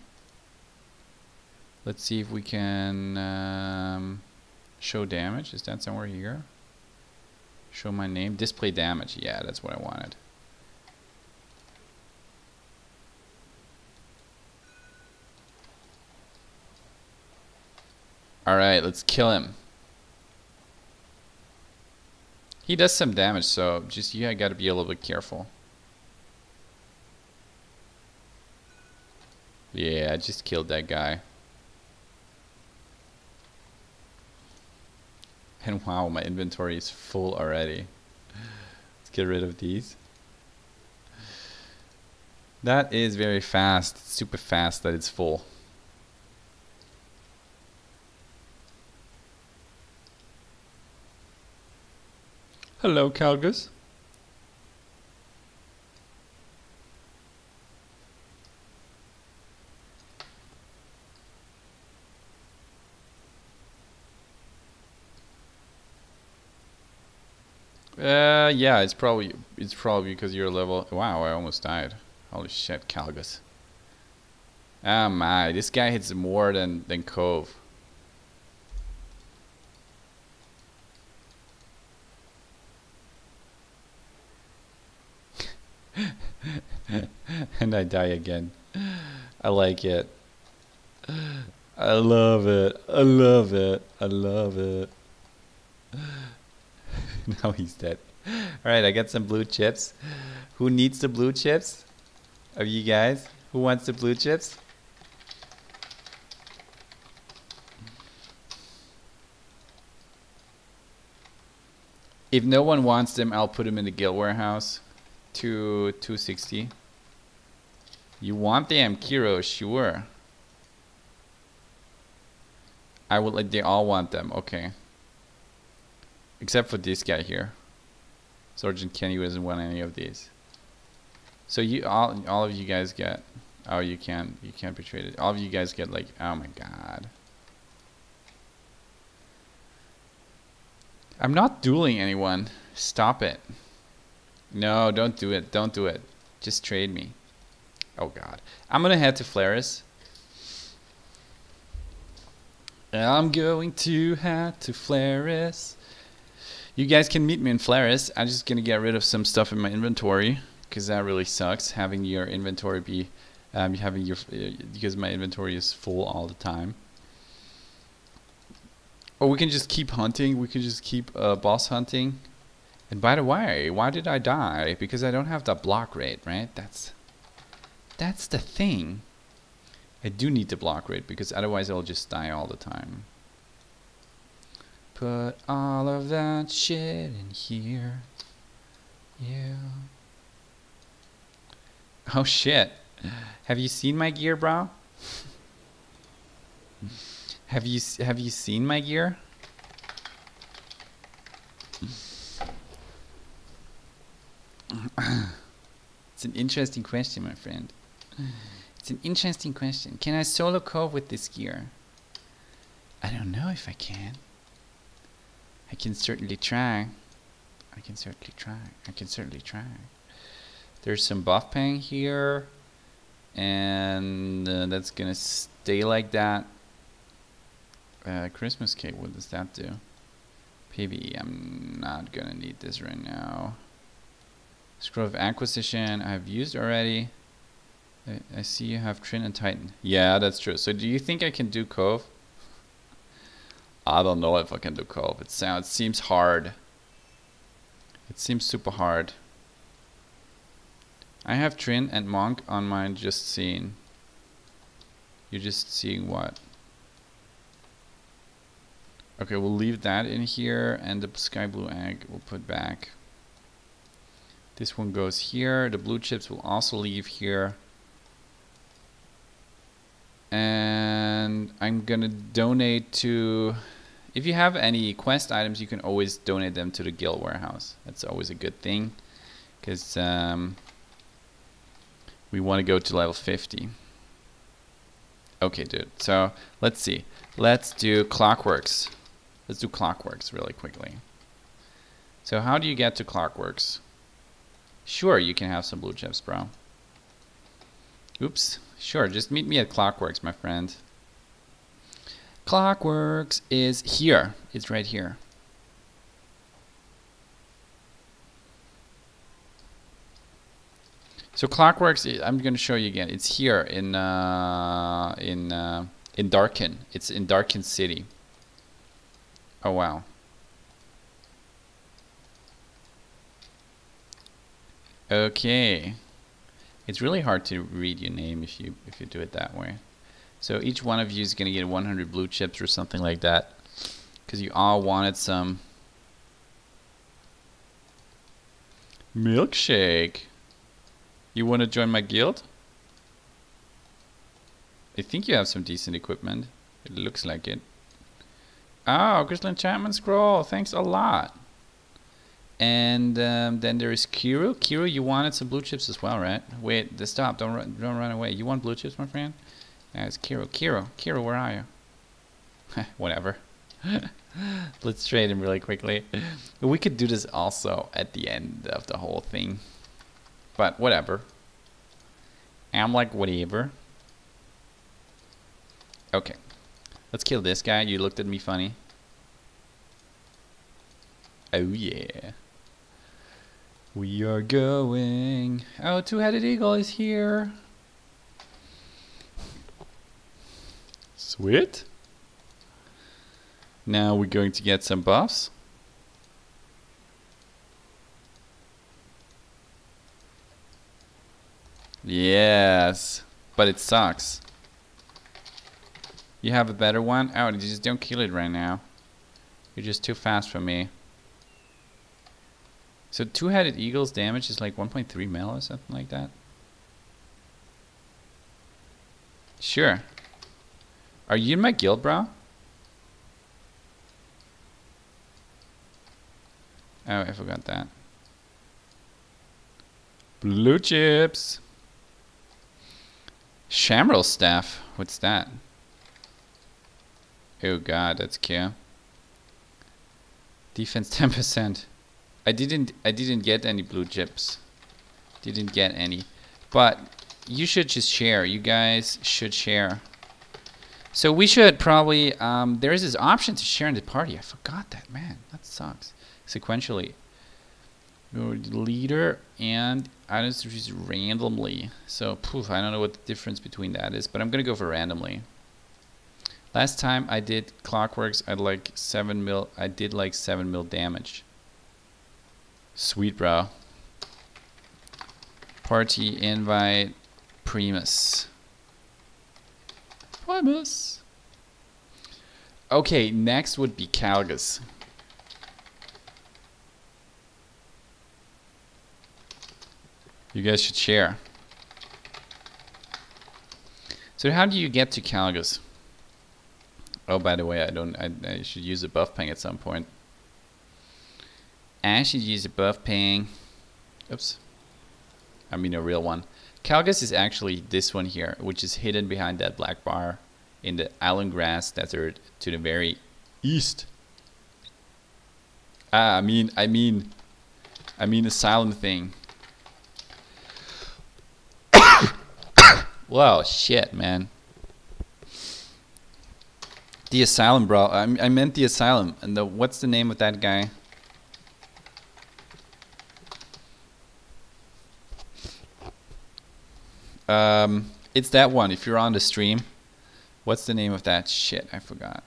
Let's see if we can show damage. Is that somewhere here? Show my name, display damage, yeah, that's what I wanted. Alright, let's kill him. He does some damage, so just I gotta be a little bit careful. Yeah, I just killed that guy. And wow, my inventory is full already. Let's get rid of these. That is very fast, super fast that it's full. Hello, Kalgas. Yeah, it's probably because you're level. Wow, I almost died. Holy shit, Kalgas. Oh my, this guy hits more than Cove. And I die again. I like it. I love it. I love it. I love it. Now he's dead. Alright, I got some blue chips. Who needs the blue chips? Of you guys? Who wants the blue chips? If no one wants them, I'll put them in the guild warehouse. 260. You want them, Kiro? Sure. I will let they all want them. Okay. Except for this guy here. Sergeant Kenny doesn't want any of these. So you all of you guys get. Oh, you can't be traded. All of you guys get like. Oh my god. I'm not dueling anyone. Stop it. No, don't do it. Don't do it. Just trade me. Oh god. I'm gonna head to Flaris. I'm going to head to Flaris. You guys can meet me in Flaris. I'm just gonna get rid of some stuff in my inventory because that really sucks having your inventory be because my inventory is full all the time. Or we can just keep hunting. We can just keep boss hunting. And by the way, why did I die? Because I don't have the block rate, right? That's the thing. I do need the block rate because otherwise I'll just die all the time. Put all of that shit in here. Yeah. Oh shit. Have you seen my gear, bro? Have you seen my gear? It's an interesting question, my friend. It's an interesting question. Can I solo Cove with this gear? I don't know if I can. I can certainly try. I can certainly try. There's some buff pang here. And that's gonna stay like that. Christmas cake, what does that do? PVE, I'm not gonna need this right now. Scroll of Acquisition, I've used already. I see you have Trin and Titan. Yeah, that's true. So do you think I can do Cove? I don't know if I can do Cove. It seems hard. It seems super hard. I have Trin and Monk on mine just seeing. You're just seeing what? Okay, we'll leave that in here, and the sky blue egg we'll put back. This one goes here. The blue chips will also leave here. And I'm gonna donate to, if you have any quest items, you can always donate them to the guild warehouse. That's always a good thing, because we want to go to level 50. Okay, dude, so let's see. Let's do Clockworks. Let's do Clockworks really quickly. So how do you get to Clockworks? Sure, you can have some blue chips, bro. Oops. Sure, just meet me at Clockworks, my friend. Clockworks is here. It's right here. So Clockworks, I'm going to show you again. It's here in Darken. It's in Darken City. Oh wow. Okay. It's really hard to read your name if you do it that way. So each one of you is gonna get 100 blue chips or something like that, because you all wanted some milkshake. You want to join my guild? I think you have some decent equipment. It looks like it. Oh, crystal enchantment scroll. Thanks a lot. And then there is Kiru. Kiru, you wanted some blue chips as well, right? Wait, stop! Don't run away. You want blue chips, my friend? That's Kiru. Kiru, where are you? Whatever. Let's trade him really quickly. We could do this also at the end of the whole thing, but whatever. I'm like whatever. Okay, let's kill this guy. You looked at me funny. Oh yeah. We are going. Oh, two-headed eagle is here. Sweet. Now we're going to get some buffs. Yes, but it sucks. You have a better one? Oh, you just don't kill it right now. You're just too fast for me. So two-headed eagle's damage is like 1.3 mil or something like that. Sure. Are you in my guild, bro? Oh, I forgot that. Blue chips. Shamrel staff. What's that? Oh god, that's cute. Defense 10%. I didn't get any blue chips. Didn't get any. But you should just share. You guys should share. So we should probably there is this option to share in the party. I forgot that, man. That sucks. Sequentially. Your leader and items just randomly. So poof, I don't know what the difference between that is, but I'm gonna go for randomly. Last time I did Clockworks, I did like 7 mil damage. Sweet, bro. Party invite Primus. Primus. Okay, next would be Kalgas. You guys should share. So how do you get to Kalgas? Oh, by the way, I should use a buff ping at some point. I should use a buff ping. Oops. I mean a real one. Kalgas is actually this one here, which is hidden behind that black bar in the island grass desert to the very east. Ah, I mean the silent thing. Whoa, shit, man. The asylum, bro. I meant the asylum. And the, what's the name of that guy? It's that one. If you're on the stream, what's the name of that shit? I forgot.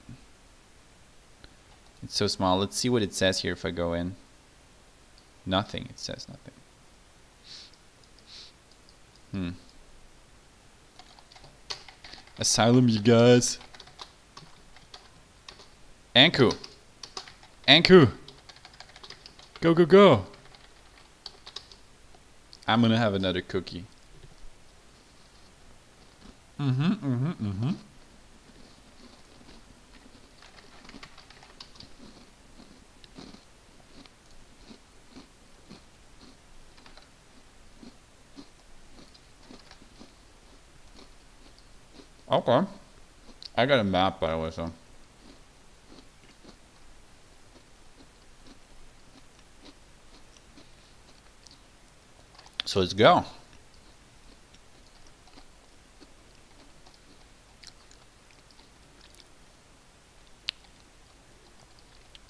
It's so small. Let's see what it says here if I go in. Nothing. It says nothing. Asylum, you guys. Anku. Anku. Go, go, go. I'm gonna have another cookie. Okay. I got a map, by the way, so. So let's go.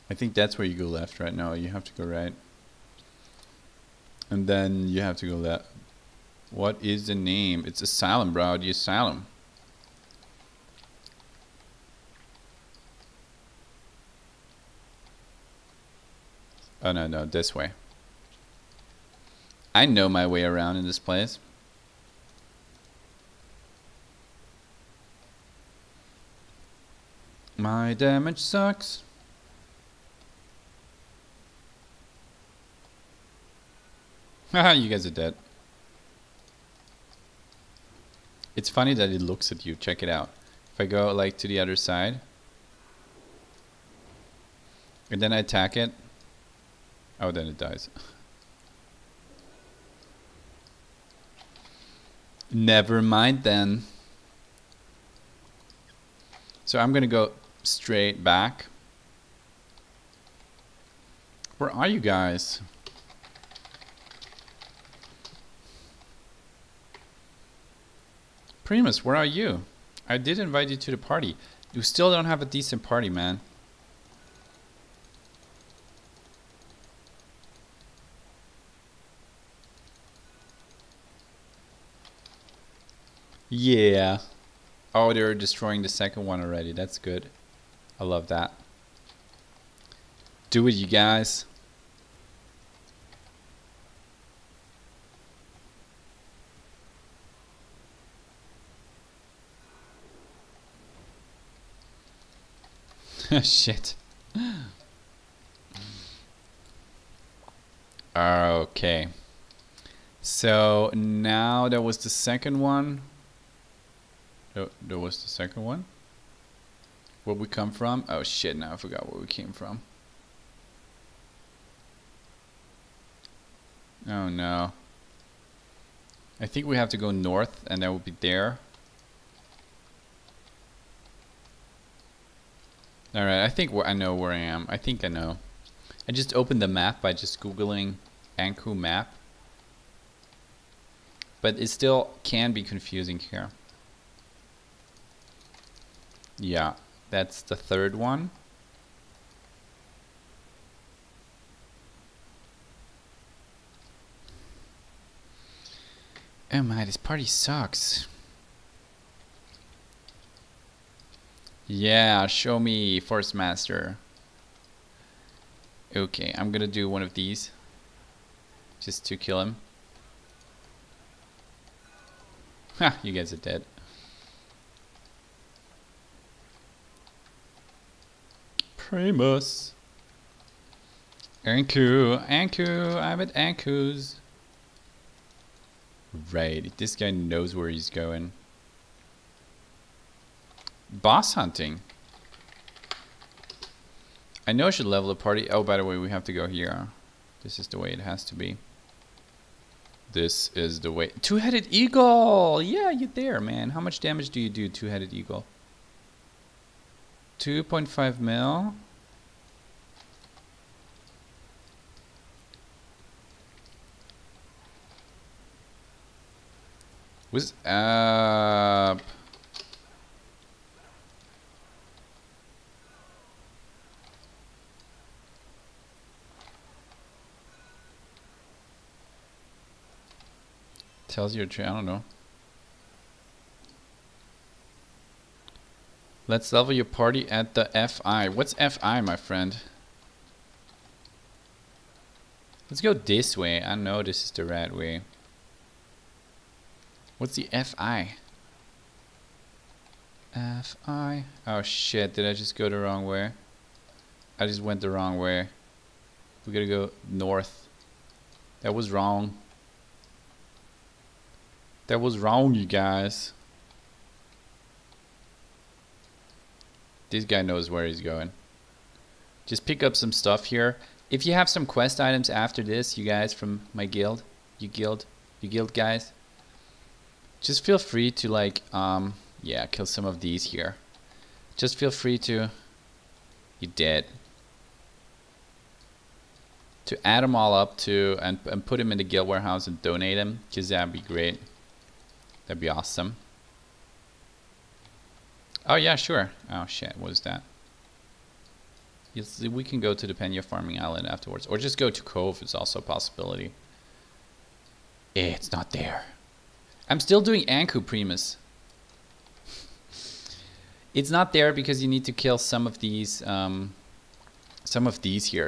I think that's where you go left right now. You have to go right. And then you have to go left. What is the name? It's Asylum, bro. The Asylum. Oh, no, no. This way. I know my way around in this place. My damage sucks. Haha, you guys are dead. It's funny that it looks at you. Check it out. If I go, like, to the other side. And then I attack it. Oh, then it dies. Never mind then. So I'm gonna go straight back. Where are you guys? Primus, where are you? I did invite you to the party. You still don't have a decent party, man. Yeah. Oh, they're destroying the second one already. That's good. I love that. Do it, you guys. Shit. Okay. So now there was the second one. There was the second one. Where we come from? Oh shit, now I forgot where we came from. Oh no. I think we have to go north and that would be there. Alright, I think I know where I am. I think I know. I just opened the map by just googling Anku map. But it still can be confusing here. Yeah, that's the third one. Oh my, this party sucks. Yeah, show me, Force Master. Okay, I'm gonna do one of these just to kill him. Ha, you guys are dead. Primus. Anku, Anku, I'm at Anku's. Right, this guy knows where he's going. Boss hunting. I know I should level a party. Oh, by the way, we have to go here. This is the way it has to be. This is the way. Two-headed eagle! Yeah, you're there, man. How much damage do you do, two-headed eagle? 2.5 mil. What's up? Tells you a tree, I don't know. Let's level your party at the FI. What's FI, my friend? Let's go this way. I know this is the right way. What's the FI? FI. Oh shit, did I just go the wrong way? I just went the wrong way. We gotta go north. That was wrong. That was wrong, you guys. This guy knows where he's going. Just pick up some stuff here. If you have some quest items after this, you guys from my guild, you guild guys, just feel free to like, yeah, kill some of these here. Just feel free to, you're dead. To add them all up to, and put them in the guild warehouse and donate them, because that'd be great. That'd be awesome. Oh yeah, sure. Oh shit, what is that? Yes, we can go to the Penya Farming Island afterwards, or just go to Cove. It's also a possibility. It's not there. I'm still doing Anku, Primus. It's not there because you need to kill some of these here.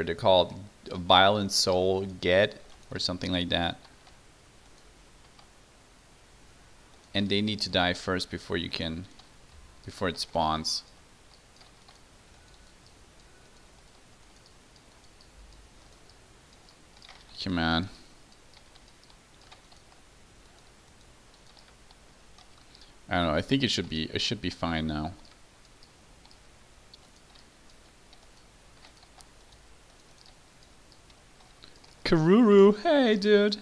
They're called Violent Soul Get or something like that. And they need to die first before you can, before it spawns. Come on. I don't know. I think it should be fine now. Karuru, hey dude.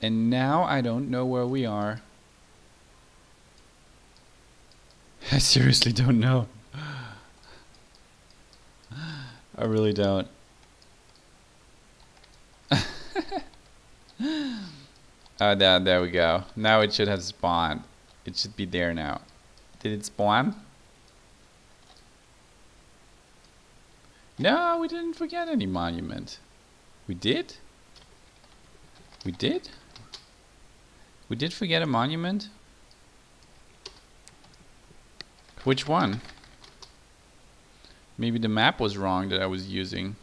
And now I don't know where we are. I seriously don't know. I really don't. There we go. Now it should have spawned. It should be there now. Did it spawn? No, we didn't forget any monument. We did? We did? We did forget a monument? Which one? Maybe the map was wrong that I was using.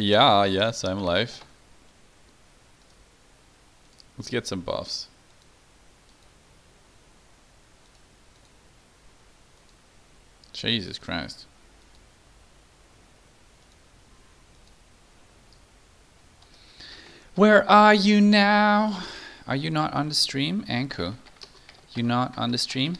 Yeah, yes, I'm alive. Let's get some buffs. Jesus Christ. Where are you now? Are you not on the stream, Anku? You not on the stream?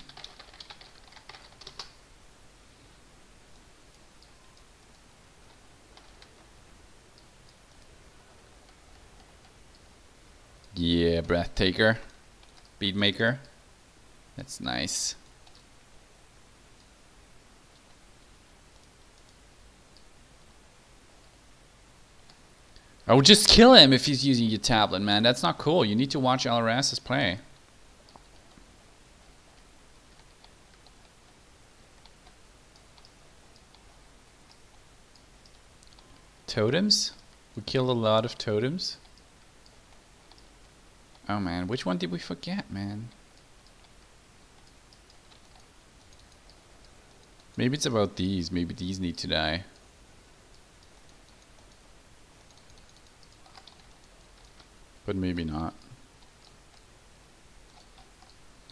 Yeah, breath taker, beat maker. That's nice. I would just kill him if he's using your tablet, man. That's not cool. You need to watch Alerassus play. Totems? We killed a lot of totems. Oh man, which one did we forget, man? Maybe it's about these. Maybe these need to die. But maybe not.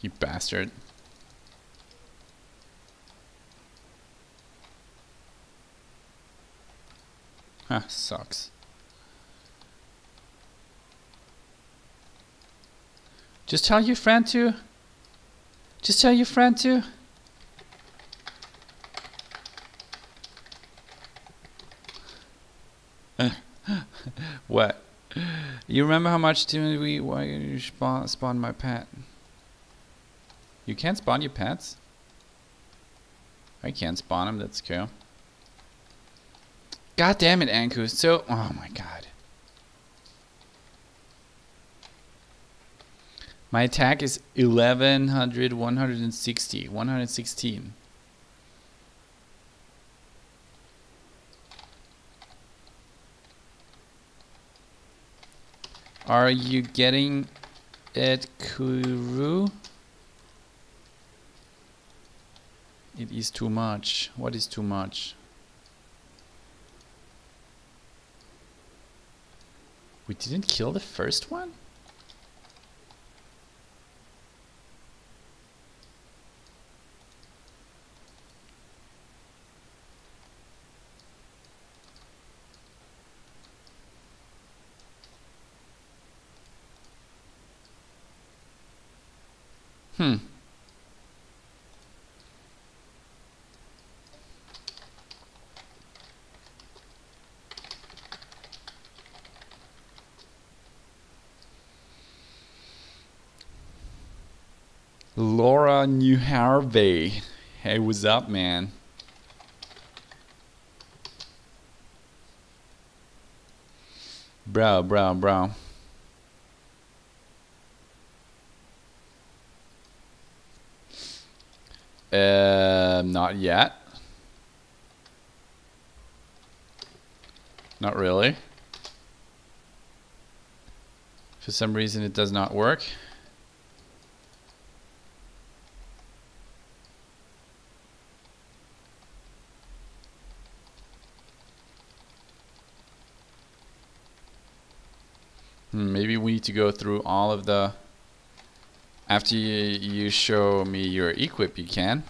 You bastard. Huh, sucks. Just tell your friend to Just tell your friend to. What? You remember how much do we? Why you spawn my pet? You can't spawn your pets? I can't spawn them. That's cool. God damn it, Anku. So, oh my god. My attack is 1100, 160, 116. Are you getting it, Kuru? It is too much. What is too much? We didn't kill the first one? Laura New Harvey. Hey, what's up, man? Bro. Not yet. Not really. For some reason it does not work. Maybe we need to go through all of the... After you show me your equip, you can.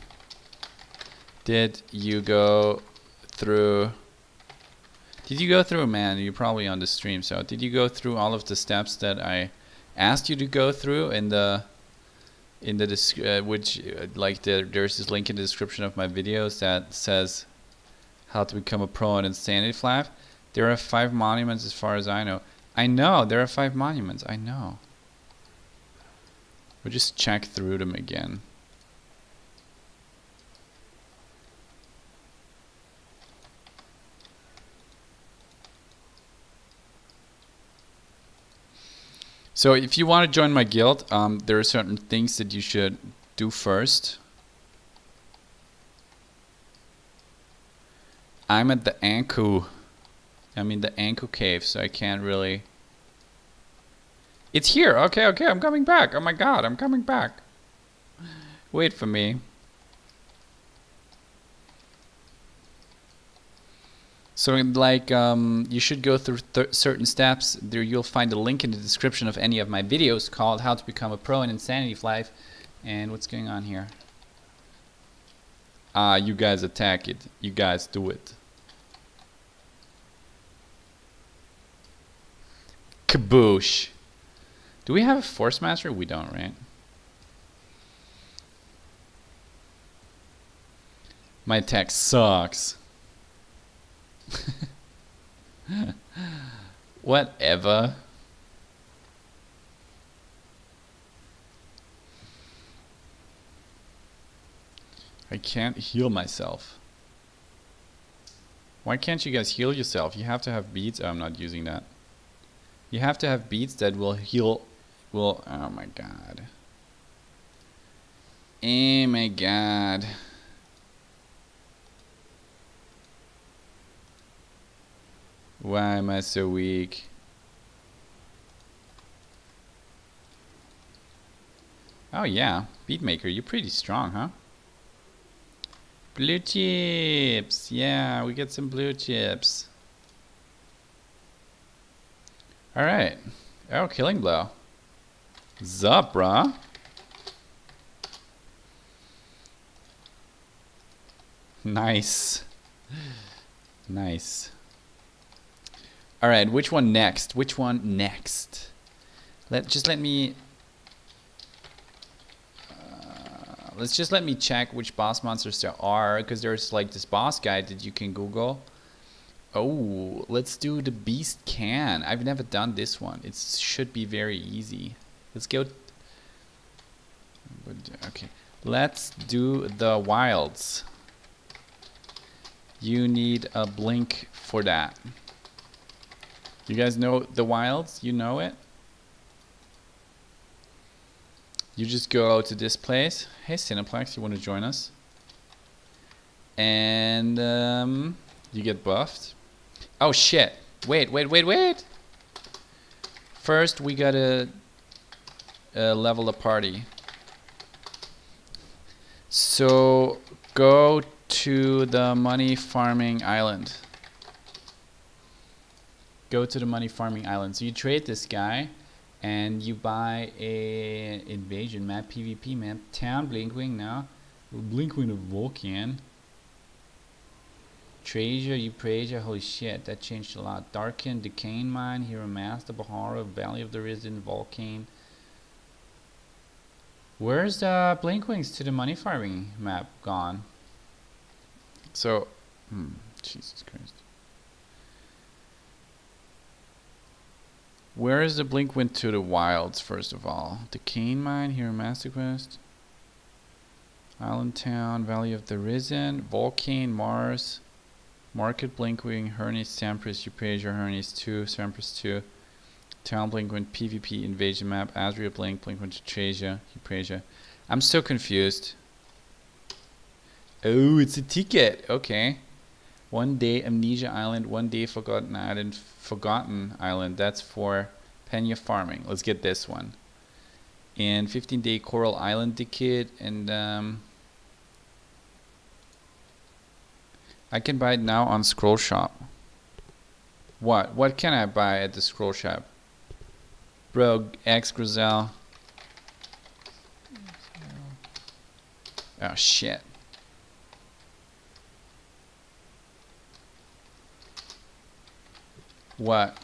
Did you go through... Did you go through, man? You're probably on the stream, so... Did you go through all of the steps that I asked you to go through in the... there's this link in the description of my videos that says... How to become a pro on Insanity Flyff. There are 5 monuments as far as I know. I know, there are 5 monuments, I know. We'll just check through them again. So if you want to join my guild, there are certain things that you should do first. I'm at the Anku. I'm in the Anku cave, so I can't really... It's here! Okay, I'm coming back! Oh my god, I'm coming back! Wait for me. So, like, you should go through certain steps. There you'll find a link in the description of any of my videos called How to Become a Pro in Insanity Flyff. And what's going on here? You guys attack it. You guys do it. Kaboosh. Do we have a Force Master? We don't, right? My attack sucks. Whatever. I can't heal myself. Why can't you guys heal yourself? You have to have beads. Oh, I'm not using that. You have to have beads that will heal, oh my god. Oh my god. Why am I so weak? Oh yeah, Beatmaker, you're pretty strong, huh? Blue chips, yeah, we get some blue chips. Alright. Oh, killing blow. Zup, brah. Nice. Nice. Alright, which one next? Which one next? Let me Let's just let me check which boss monsters there are, because there's like this boss guide that you can Google. Oh, let's do the Beast Can. I've never done this one. It should be very easy. Let's go. Okay, let's do the wilds. You need a blink for that. You guys know the wilds? You know it? You just go to this place. Hey, Cineplex, you want to join us? And you get buffed. Oh shit, wait. First we gotta level a party. So go to the Money Farming Island. Go to the Money Farming Island. So you trade this guy. And you buy a invasion map, PvP map, town Blink Wing now. Blink Wing of Volkian. Treasure, Euphrasia, holy shit, that changed a lot. Darken, Decane Mine, Hero Master, Bahara, Valley of the Risen, Volcane. Where's the Blink Wings to the Money Farming map gone? So, Jesus Christ. Where is the Blink Wind to the wilds, first of all? The Cane Mine, here in Master Quest. Island Town, Valley of the Risen, Volcane, Mars, Market Blink Wing, Hernes, Sampras, Euphrasia, Hernes 2, Sampras 2, Town Blink Wind, PvP, Invasion Map, Azria Blink, Blink Wind, Euphrasia, Euphrasia. I'm so confused. Oh, it's a ticket, okay. One day Amnesia Island, one day Forgotten Island, that's for Penya farming. Let's get this one. And 15-day Coral Island ticket, and I can buy it now on Scroll Shop. What can I buy at the Scroll Shop? Bro, X Grizel. Oh shit. What?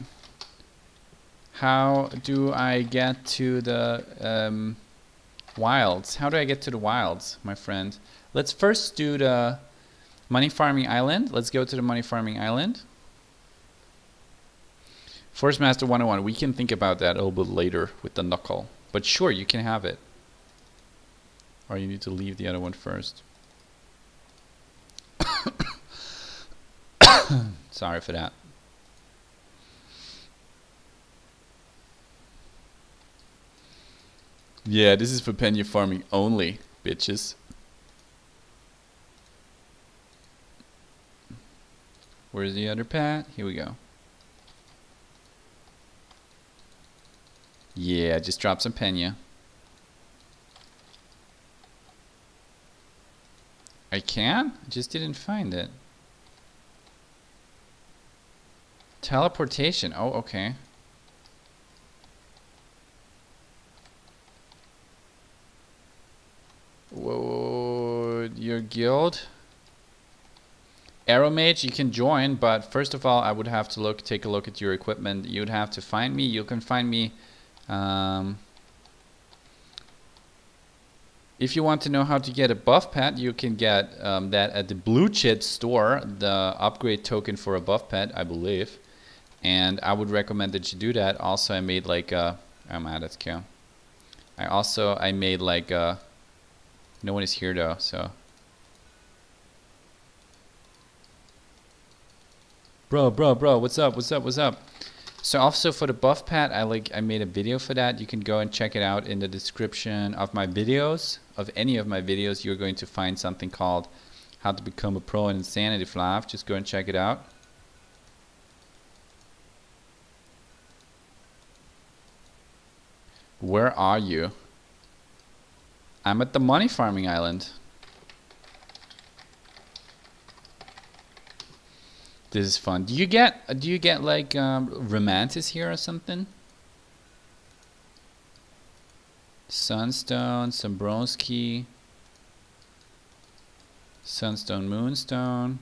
How do I get to the wilds? How do I get to the wilds, my friend? Let's first do the Money Farming Island. Let's go to the Money Farming Island. Force Master 101. We can think about that a little bit later with the knuckle. But sure, you can have it. Or you need to leave the other one first. Sorry for that. Yeah, this is for Penya farming only, bitches. Where's the other pad? Here we go. Yeah, just drop some Penya. I can? I just didn't find it. Teleportation. Oh, okay. Whoa, your guild? Aeromage, you can join, but first of all I would have to take a look at your equipment. You'd have to find me. You can find me if you want to know how to get a buff pad, you can get that at the Blue Chip store, the upgrade token for a buff pad, I believe. And I would recommend that you do that. Also I made like a no one is here though, so. Bro, what's up? So also for the buff pad, I made a video for that. You can go and check it out in the description of my videos. Of any of my videos, you're going to find something called How to Become a Pro in Insanity Flyff. Just go and check it out. Where are you? I'm at the Money Farming Island. This is fun. Do you get like Romantis here or something? Sunstone, Sombronski, Sunstone, Moonstone.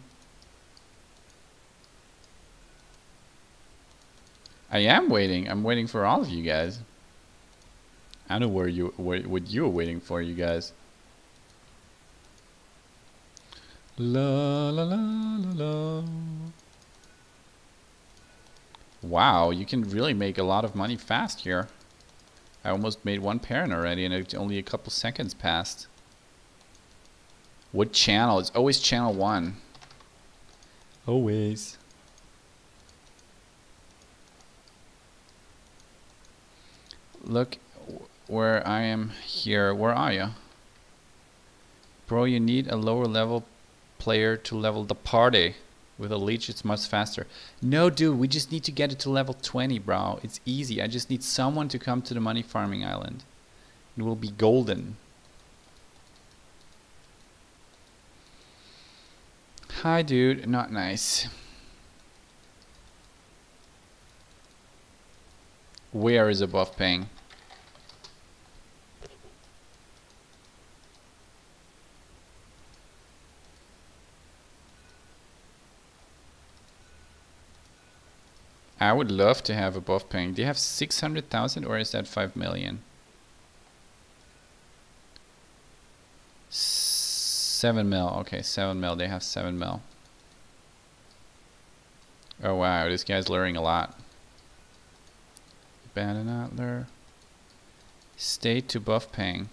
I am waiting. I'm waiting for all of you guys. I know what you are waiting for, you guys. La la la la la. Wow, you can really make a lot of money fast here. I almost made one Perin already and it's only a couple seconds passed. What channel? It's always channel 1. Always. Look where I am here. Where are you? Bro, you need a lower level player to level the party. With a leech, it's much faster. No, dude, we just need to get it to level 20, bro. It's easy. I just need someone to come to the Money Farming Island. It will be golden. Hi, dude. Not nice. Where is above paying? I would love to have above paying. Do you have 600,000 or is that 5 million? 7 mil. Okay, 7 mil. They have 7 mil. Oh, wow. This guy's luring a lot. Better not lure. Stay to buff paying.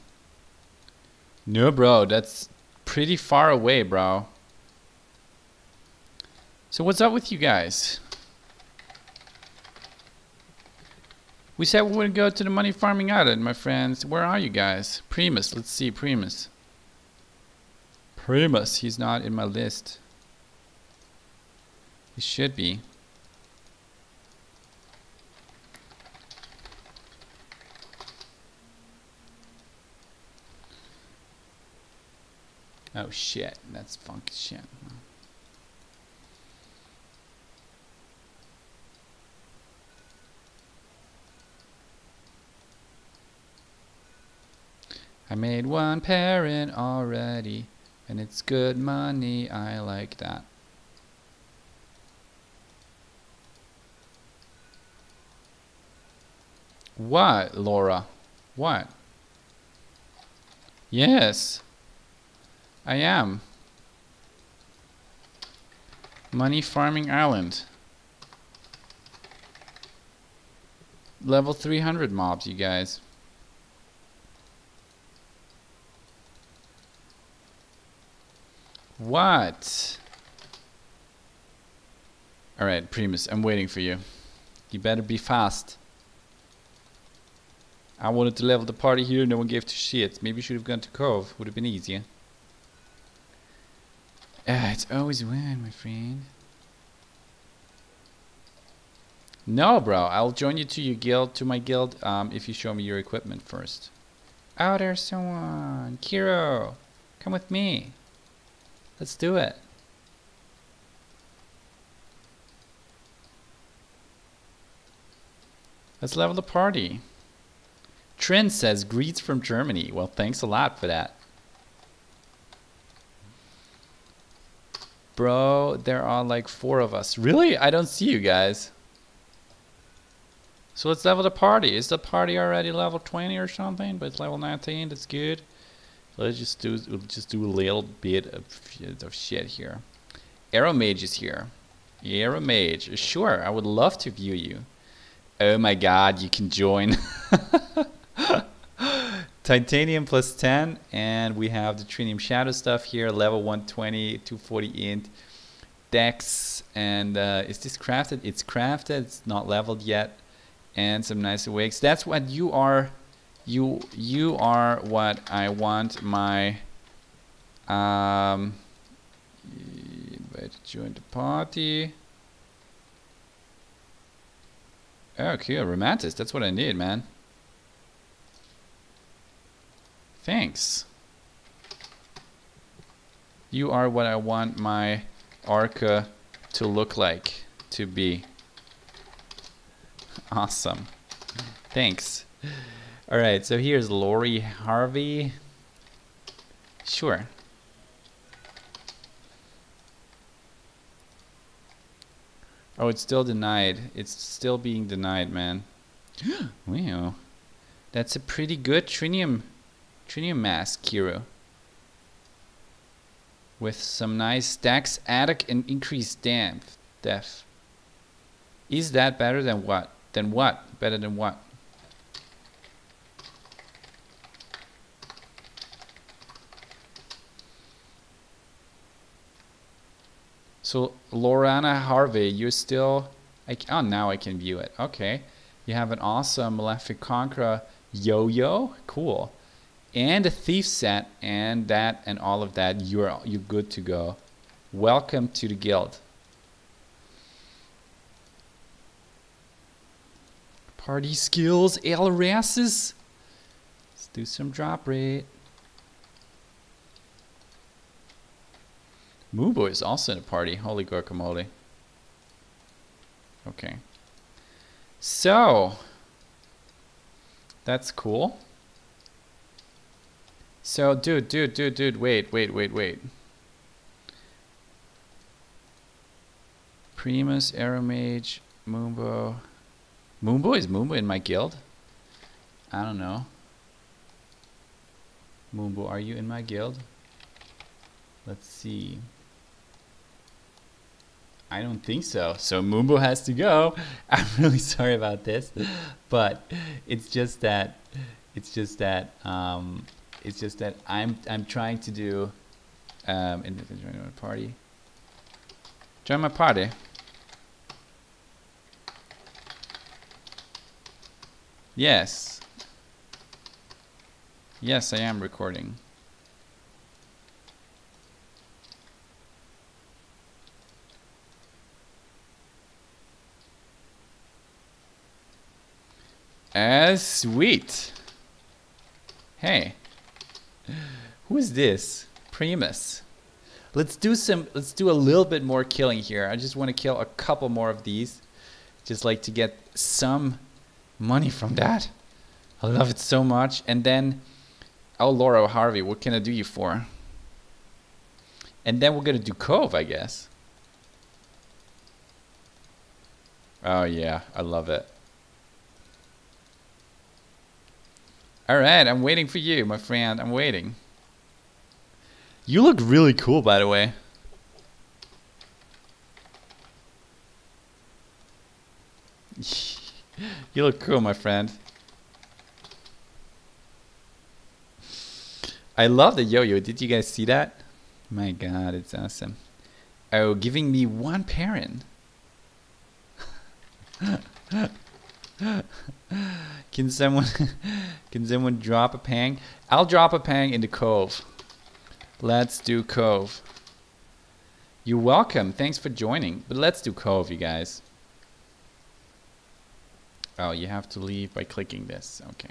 No, bro. That's pretty far away, bro. So what's up with you guys? We said we would go to the Money Farming Island, my friends. Where are you guys? Primus, let's see, Primus. Primus, he's not in my list. He should be. Oh shit, that's funky shit. I made one Perin already, and it's good money, I like that. What, Laura? What? Yes, I am. Money Farming Island. Level 300 mobs, you guys. What? Alright, Primus, I'm waiting for you. You better be fast. I wanted to level the party here, no one gave two shits. Maybe you should have gone to Cove, would have been easier. It's always win, my friend. No, bro, I'll join you to your guild, to my guild, if you show me your equipment first. Oh, there's someone. Kiro, come with me. Let's do it. Let's level the party. Trin says, greets from Germany. Well, thanks a lot for that. Bro, there are like 4 of us. Really? I don't see you guys. So let's level the party. Is the party already level 20 or something? But it's level 19, that's good. Let's just do a little bit of shit here. Aeromage is here. Aeromage, sure, I would love to view you. Oh my god, you can join. Titanium plus 10, and we have the Trinium Shadow stuff here, level 120, 240 int, Dex, and is this crafted? It's crafted, it's not leveled yet, and some nice awakes. That's what you are. You are what I want my invite to join the party. Oh cool, Romantis, that's what I need, man. Thanks. You are what I want my Arca to look like, to be. Awesome. Thanks. Alright, so here's Lori Harvey. Sure. Oh, it's still denied. It's still being denied, man. Wow. That's a pretty good Trinium mask, Kiro. with some nice stacks, attack and increased death. Is that better than what? Than what? Better than what? So Lorana Harvey, you're still... oh, now I can view it. Okay. You have an awesome Malefic Conqueror yo-yo. Cool. And a thief set and that and all of that. You're good to go. Welcome to the guild. Party skills, Alerassus. Let's do some drop rate. Mubo is also in a party. Holy guacamole. Okay. So. That's cool. So, dude. Wait. Primus, Aeromage, Mubo. Mubo? Is Mubo in my guild? I don't know. Mubo, are you in my guild? Let's see. I don't think so. So Mumbo has to go. I'm really sorry about this, but it's just that I'm trying to do join my party. Join my party. Yes. Yes, I am recording. Sweet. Hey, who is this? Primus. Let's do a little bit more killing here. I just want to kill a couple more of these, just like to get some money from that. I love it so much. And then, oh, Laura Harvey, what can I do you for? And then we're gonna do Cove, I guess. Oh yeah, I love it. All right, I'm waiting for you, my friend. I'm waiting. You look really cool, by the way. You look cool, my friend. I love the yo-yo. Did you guys see that? My God, it's awesome. Oh, giving me one Perin. Can someone drop a pang? I'll drop a pang into Cove. Let's do Cove. You're welcome. Thanks for joining. But let's do Cove, you guys. Oh, you have to leave by clicking this. Okay.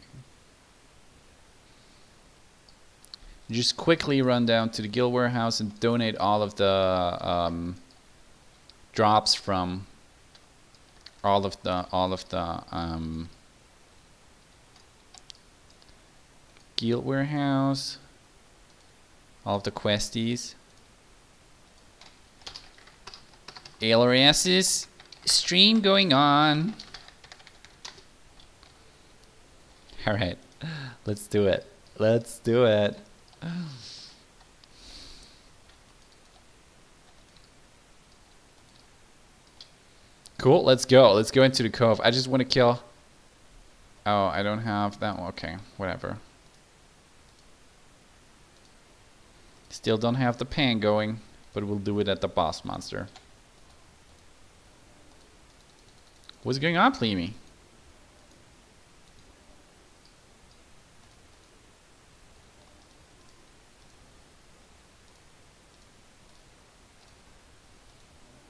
Just quickly run down to the guild warehouse and donate all of the drops from all of the guild warehouse, all of the questies. Alerassus stream going on. All right, let's do it. Let's do it. Cool, let's go. Let's go into the Cove. I just want to kill... Oh, I don't have that one. Okay, whatever. Still don't have the pan going, but we'll do it at the boss monster. What's going on, Plemy?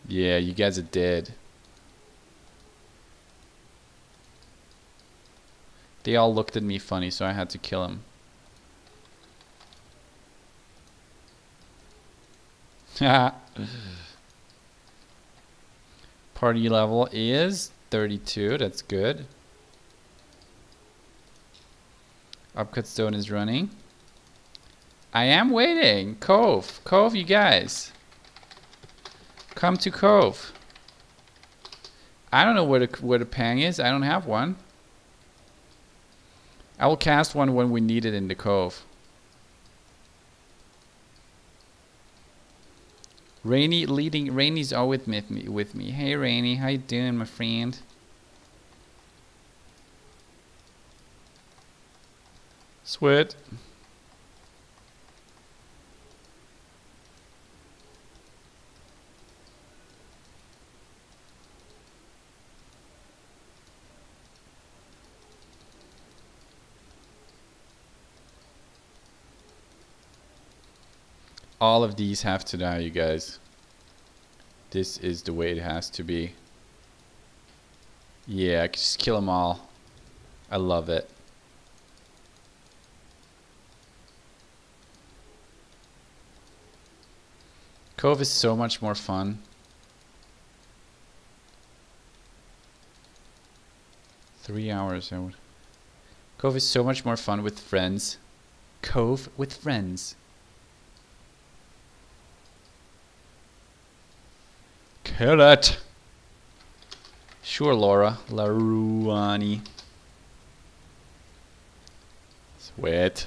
Yeah, you guys are dead. They all looked at me funny, so I had to kill him. Party level is 32. That's good. Upcut Stone is running. I am waiting. Cove. Cove, you guys. Come to Cove. I don't know where the pang is. I don't have one. I will cast one when we need it in the Cove. Rainy leading. Rainy's always with me. Hey Rainy, how you doing, my friend? Sweat. All of these have to die, you guys. This is the way it has to be. Yeah, I can just kill them all. I love it. Cove is so much more fun. Cove is so much more fun with friends. Cove with friends. Kill it. Sure, Laura. Laruani. Sweat.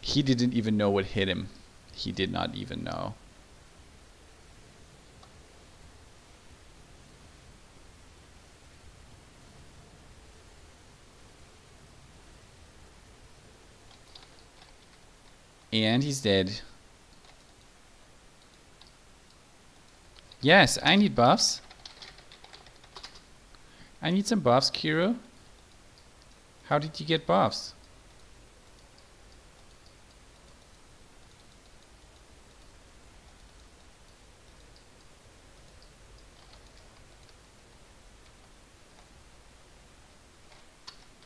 He didn't even know what hit him. He did not even know. And he's dead. Yes, I need buffs. I need some buffs, Kiro. How did you get buffs?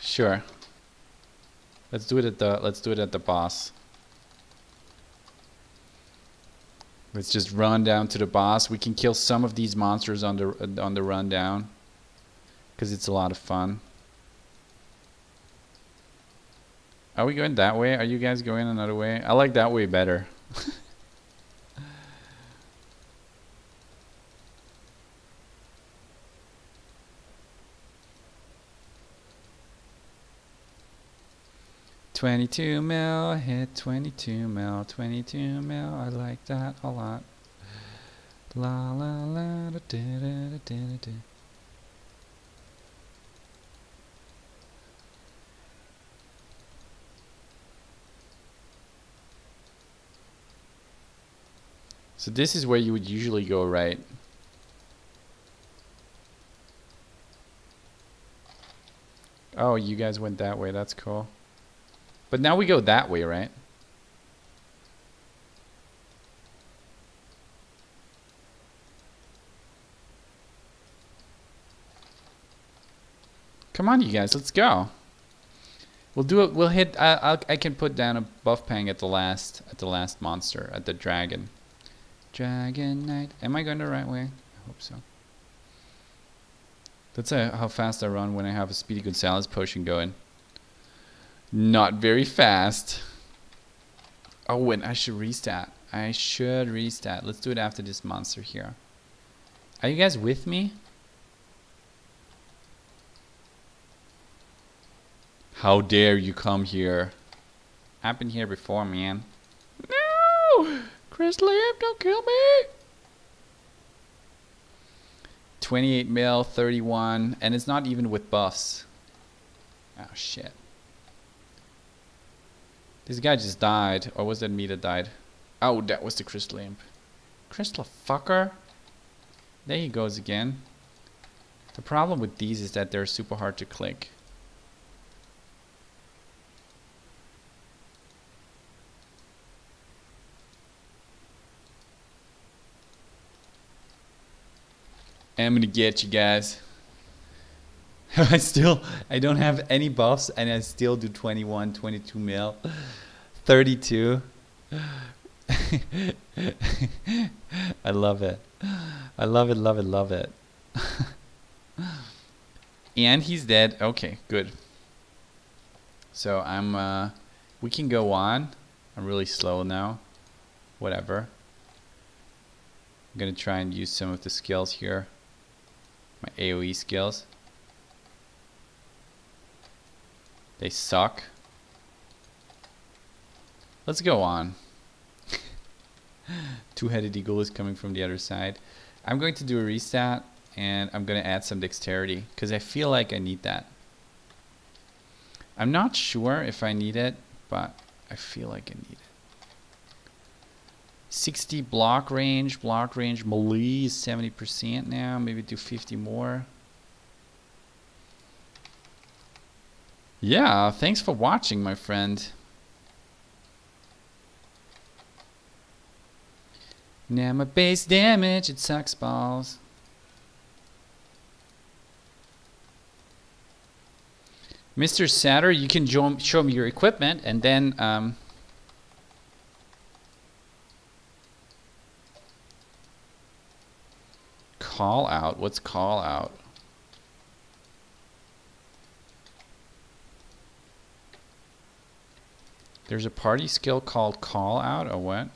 Sure. Let's do it at the boss. Let's just run down to the boss. We can kill some of these monsters on the run down, because it's a lot of fun. Are we going that way? Are you guys going another way? I like that way better. $22 mil, hit $22 mil, $22 mil, I like that a lot. La la la da da da da da da. So this is where you would usually go, right? Oh, you guys went that way, that's cool. But now we go that way, right? Come on, you guys, let's go. We'll do it. We'll hit. I can put down a buff pang at the last monster, at the dragon. Dragon Knight. Am I going the right way? I hope so. That's how fast I run when I have a Speedy Gonzalez potion going. Not very fast. Oh, and I should restat. Let's do it after this monster here. Are you guys with me? How dare you come here? I've been here before, man. No! Chris Lamb, don't kill me! 28 mil, 31, and it's not even with buffs. Oh, shit. This guy just died, or was that me that died? Oh, that was the crystal imp. Crystal fucker. There he goes again. The problem with these is that they're super hard to click. I'm gonna get you guys. I don't have any buffs, and I still do 21, 22 mil, 32. I love it. I love it, love it, love it. And he's dead. Okay, good. So I'm, we can go on. I'm really slow now. Whatever. I'm gonna try and use some of the skills here. My AoE skills. They suck. Let's go on. Two-headed eagle is coming from the other side. I'm going to do a reset and I'm going to add some dexterity because I feel like I need that. I'm not sure if I need it, but I feel like I need it. 60 block range, melee is 70% now, maybe do 50 more. Yeah, thanks for watching, my friend. Now my base damage, it sucks balls. Mr. Satter, you can show me your equipment and then call out. What's call out? There's a party skill called call out, or what?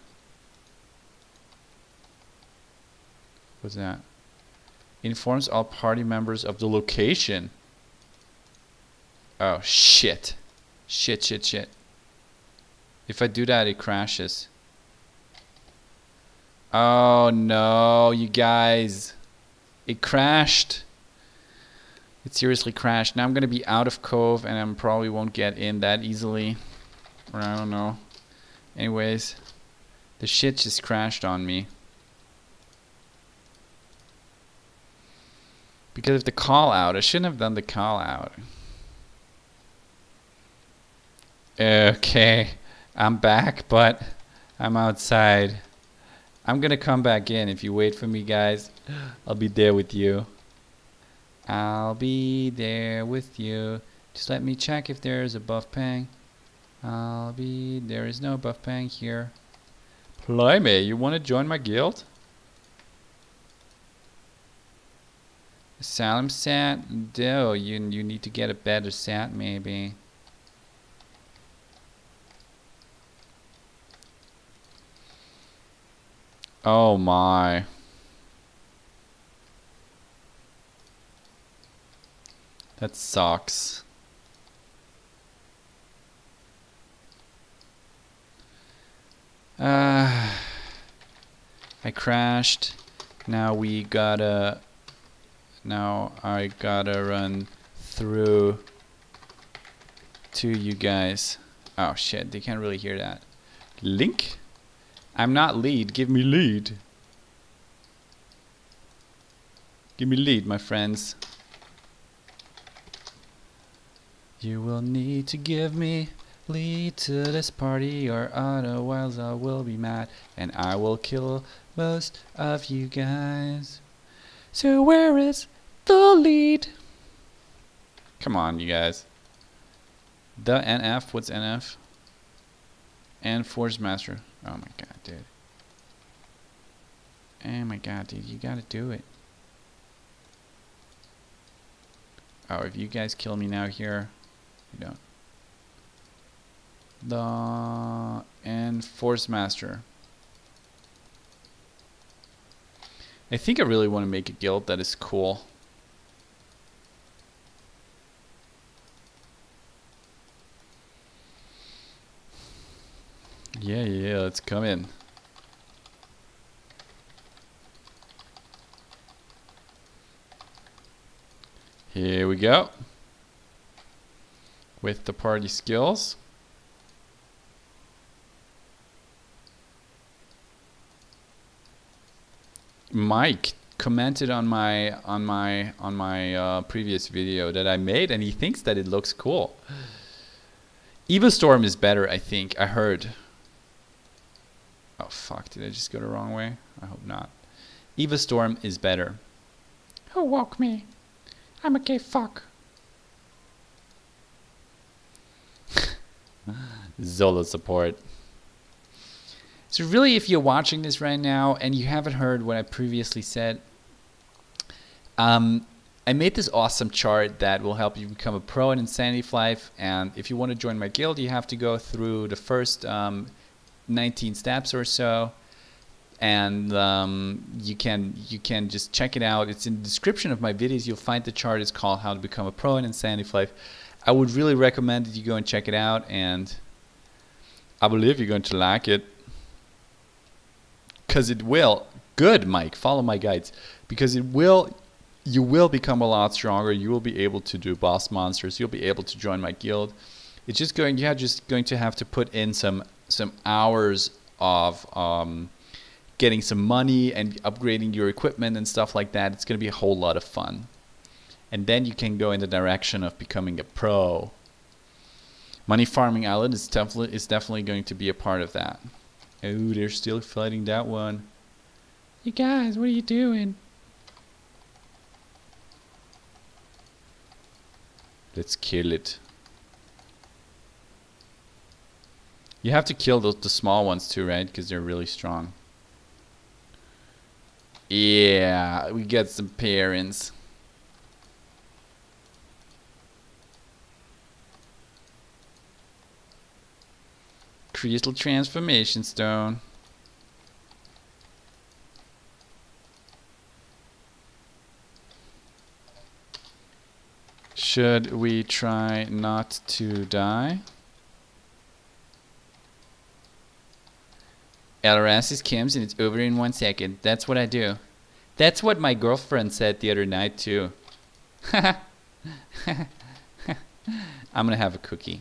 What's that? Informs all party members of the location. Oh shit. Shit, shit, shit. If I do that, it crashes. Oh no, you guys. It crashed. It seriously crashed. Now I'm going to be out of Cove and I probably won't get in that easily. Or I don't know. Anyways, the shit just crashed on me. Because of the call out. I shouldn't have done the call out. Okay, I'm back, but I'm outside. I'm gonna come back in. If you wait for me, guys, I'll be there with you. I'll be there with you. Just let me check if there is a buff pang. I'll be... There is no buff pang here. Blimey, you wanna join my guild? Asylum set? No, you need to get a better set, maybe. Oh my. That sucks. I crashed. Now I gotta run through to you guys. Oh shit, they can't really hear that. Link? I'm not lead, give me lead. Give me lead, my friends. You will need to give me lead to this party or otherwise I will be mad and I will kill most of you guys. So where is the lead? Come on, you guys. The NF, what's NF? And Force Master. Oh my god, dude. Oh my god, dude, you gotta do it. Oh, if you guys kill me now here, you don't. The... and Force Master. I think I really want to make a guild that is cool. Yeah, yeah, let's come in. Here we go. With the party skills. Mike commented on my previous video that I made and he thinks that it looks cool. Evil Storm is better, I think. I heard. Oh fuck, did I just go the wrong way? I hope not. Eva Storm is better. Who woke me? I'm a gay fuck. Zola support. So really, if you're watching this right now and you haven't heard what I previously said, I made this awesome chart that will help you become a pro in Insanity Flyff, and if you want to join my guild, you have to go through the first 19 steps or so, and you can just check it out. It's in the description of my videos. You'll find the chart is called How to Become a Pro in Insanity Flyff. I would really recommend that you go and check it out, and I believe you're going to like it. Because it will. Good, Mike. Follow my guides. Because it will. You will become a lot stronger. You will be able to do boss monsters. You'll be able to join my guild. It's just going. You're just going to have to put in some hours of getting some money and upgrading your equipment and stuff like that. It's going to be a whole lot of fun. And then you can go in the direction of becoming a pro. Money Farming Island is definitely going to be a part of that. Oh, they're still fighting that one. You guys, what are you doing? Let's kill it. You have to kill the small ones too, right? Because they're really strong. Yeah, we got some parents. Crystal Transformation Stone. Should we try not to die? Alerassus comes and it's over in 1 second. That's what I do. That's what my girlfriend said the other night too. I'm gonna have a cookie.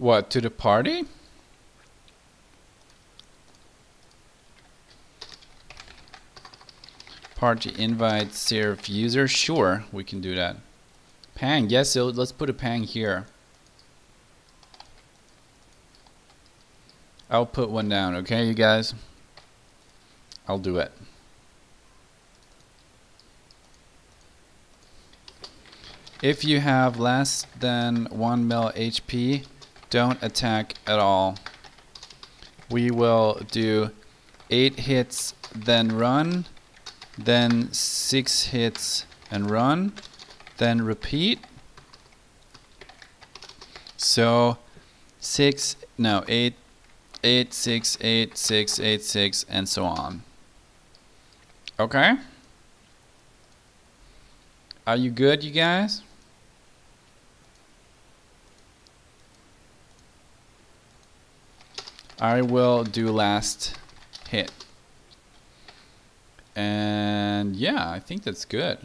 What, to the party? Party invite, serve user. Sure, we can do that. Pang, yes, so let's put a Pang here. I'll put one down, okay, you guys? I'll do it. If you have less than 1 mil HP, don't attack at all. We will do 8 hits then run, then 6 hits and run, then repeat. So 8, 6, 8, 6, 8, 6, and so on. Okay? Are you good, you guys? I will do last hit. And yeah, I think that's good.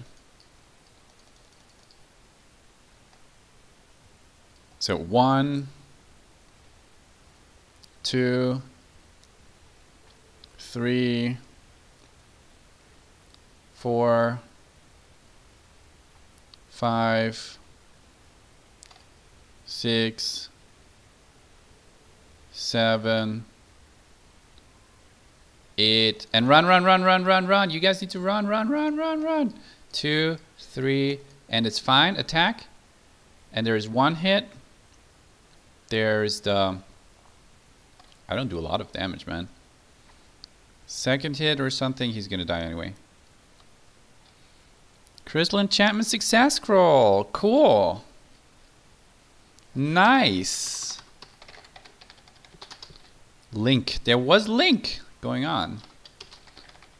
So 1, 2, 3, 4, 5, 6, 7, 8, and run. You guys need to run. 2, 3, and it's fine. Attack. And there is one hit. There's the... I don't do a lot of damage, man. Second hit or something, he's gonna die anyway. Crystal enchantment success scroll. Cool. Nice. Link. There was Link going on.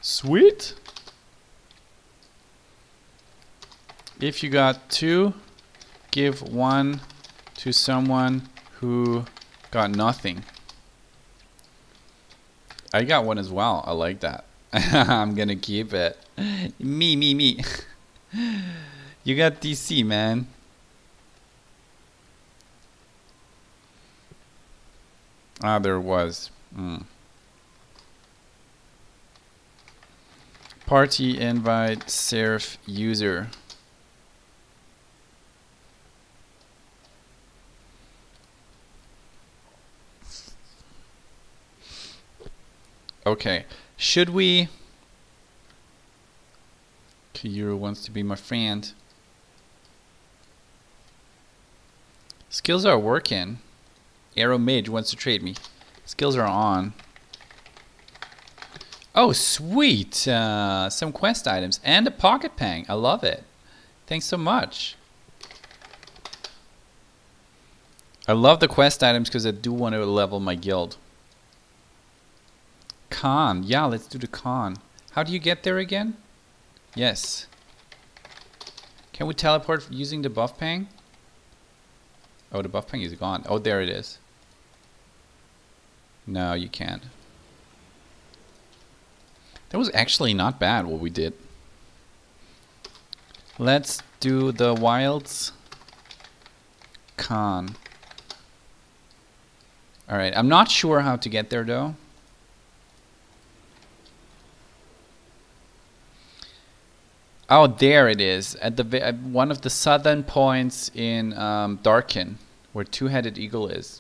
Sweet. If you got 2, give 1 to someone who got nothing. I got 1 as well. I like that. I'm gonna keep it. Me. You got DC, man. Ah, there was. Party invite serif user. Okay, should we? Kiyura wants to be my friend. Skills are working. Arrow Mage wants to trade me. Skills are on. Oh, sweet! Some quest items and a pocket pang. I love it. Thanks so much. I love the quest items because I do want to level my guild. Con. Yeah, let's do the con. How do you get there again? Yes. Can we teleport using the buff pang? Oh, the buff pang is gone. Oh, there it is. No, you can't. That was actually not bad what we did. Let's do the wilds con. Alright, I'm not sure how to get there though. Oh, there it is. At the one of the southern points in Darken, where Two-Headed Eagle is.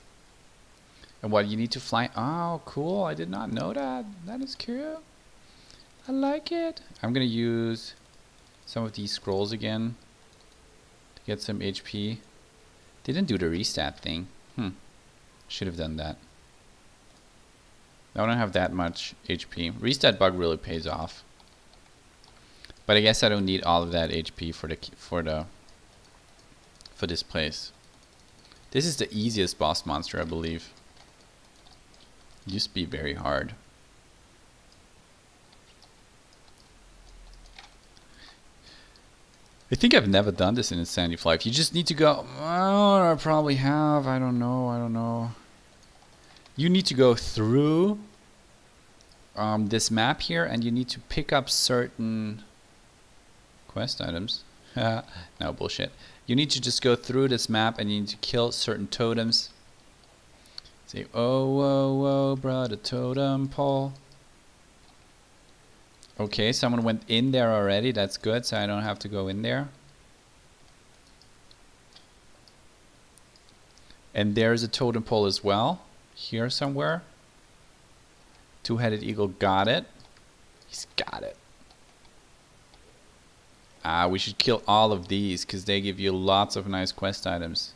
And what you need to fly. Oh, cool. I did not know that. That is cute. I like it. I'm gonna use some of these scrolls again to get some HP. Didn't do the restat thing. Should have done that. I don't have that much HP. Restat bug really pays off. But I guess I don't need all of that HP for this place. This is the easiest boss monster, I believe. It used to be very hard. I think I've never done this in Insanity Flyff. You just need to go... Oh, I probably have. I don't know. I don't know. You need to go through this map here, and you need to pick up certain quest items. No, bullshit. You need to just go through this map, and you need to kill certain totems. Say, oh, oh, oh, brother totem pole. Okay, someone went in there already. That's good, so I don't have to go in there. And there's a totem pole as well. Here somewhere. Two-Headed Eagle got it. He's got it. Ah, we should kill all of these because they give you lots of nice quest items.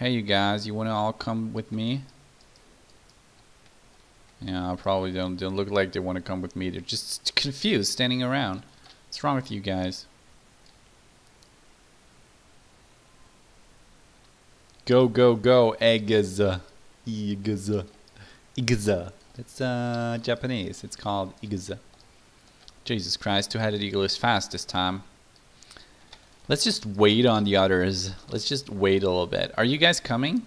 Hey, you guys, you want to all come with me? Yeah, I probably don't look like they want to come with me. They're just confused, standing around. What's wrong with you guys? Go, go, go, Igaza. Igaza. Igaza. That's Japanese. It's called Igaza. Jesus Christ, Two-Headed Eagle is fast this time. Let's just wait on the others. Let's just wait a little bit. Are you guys coming?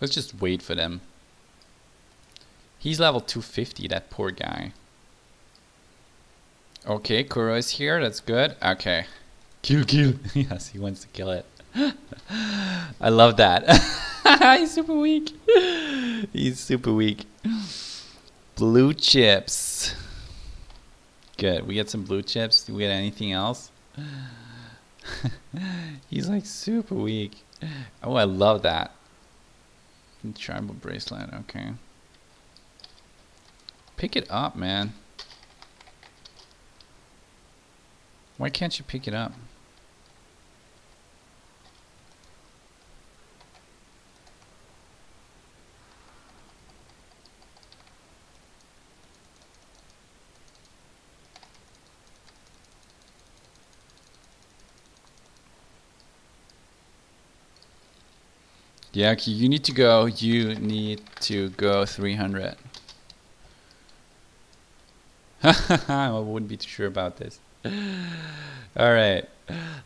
Let's just wait for them. He's level 250, that poor guy. Okay, Kuro is here. That's good. Okay. Kill, kill. Yes, he wants to kill it. I love that. He's super weak. He's super weak. Blue chips. Good. We get some blue chips. Do we get anything else? He's like super weak. Oh, I love that. Tribal bracelet. Okay. Pick it up, man. Why can't you pick it up? Yeah, okay, you need to go. You need to go 300. I wouldn't be too sure about this. All right,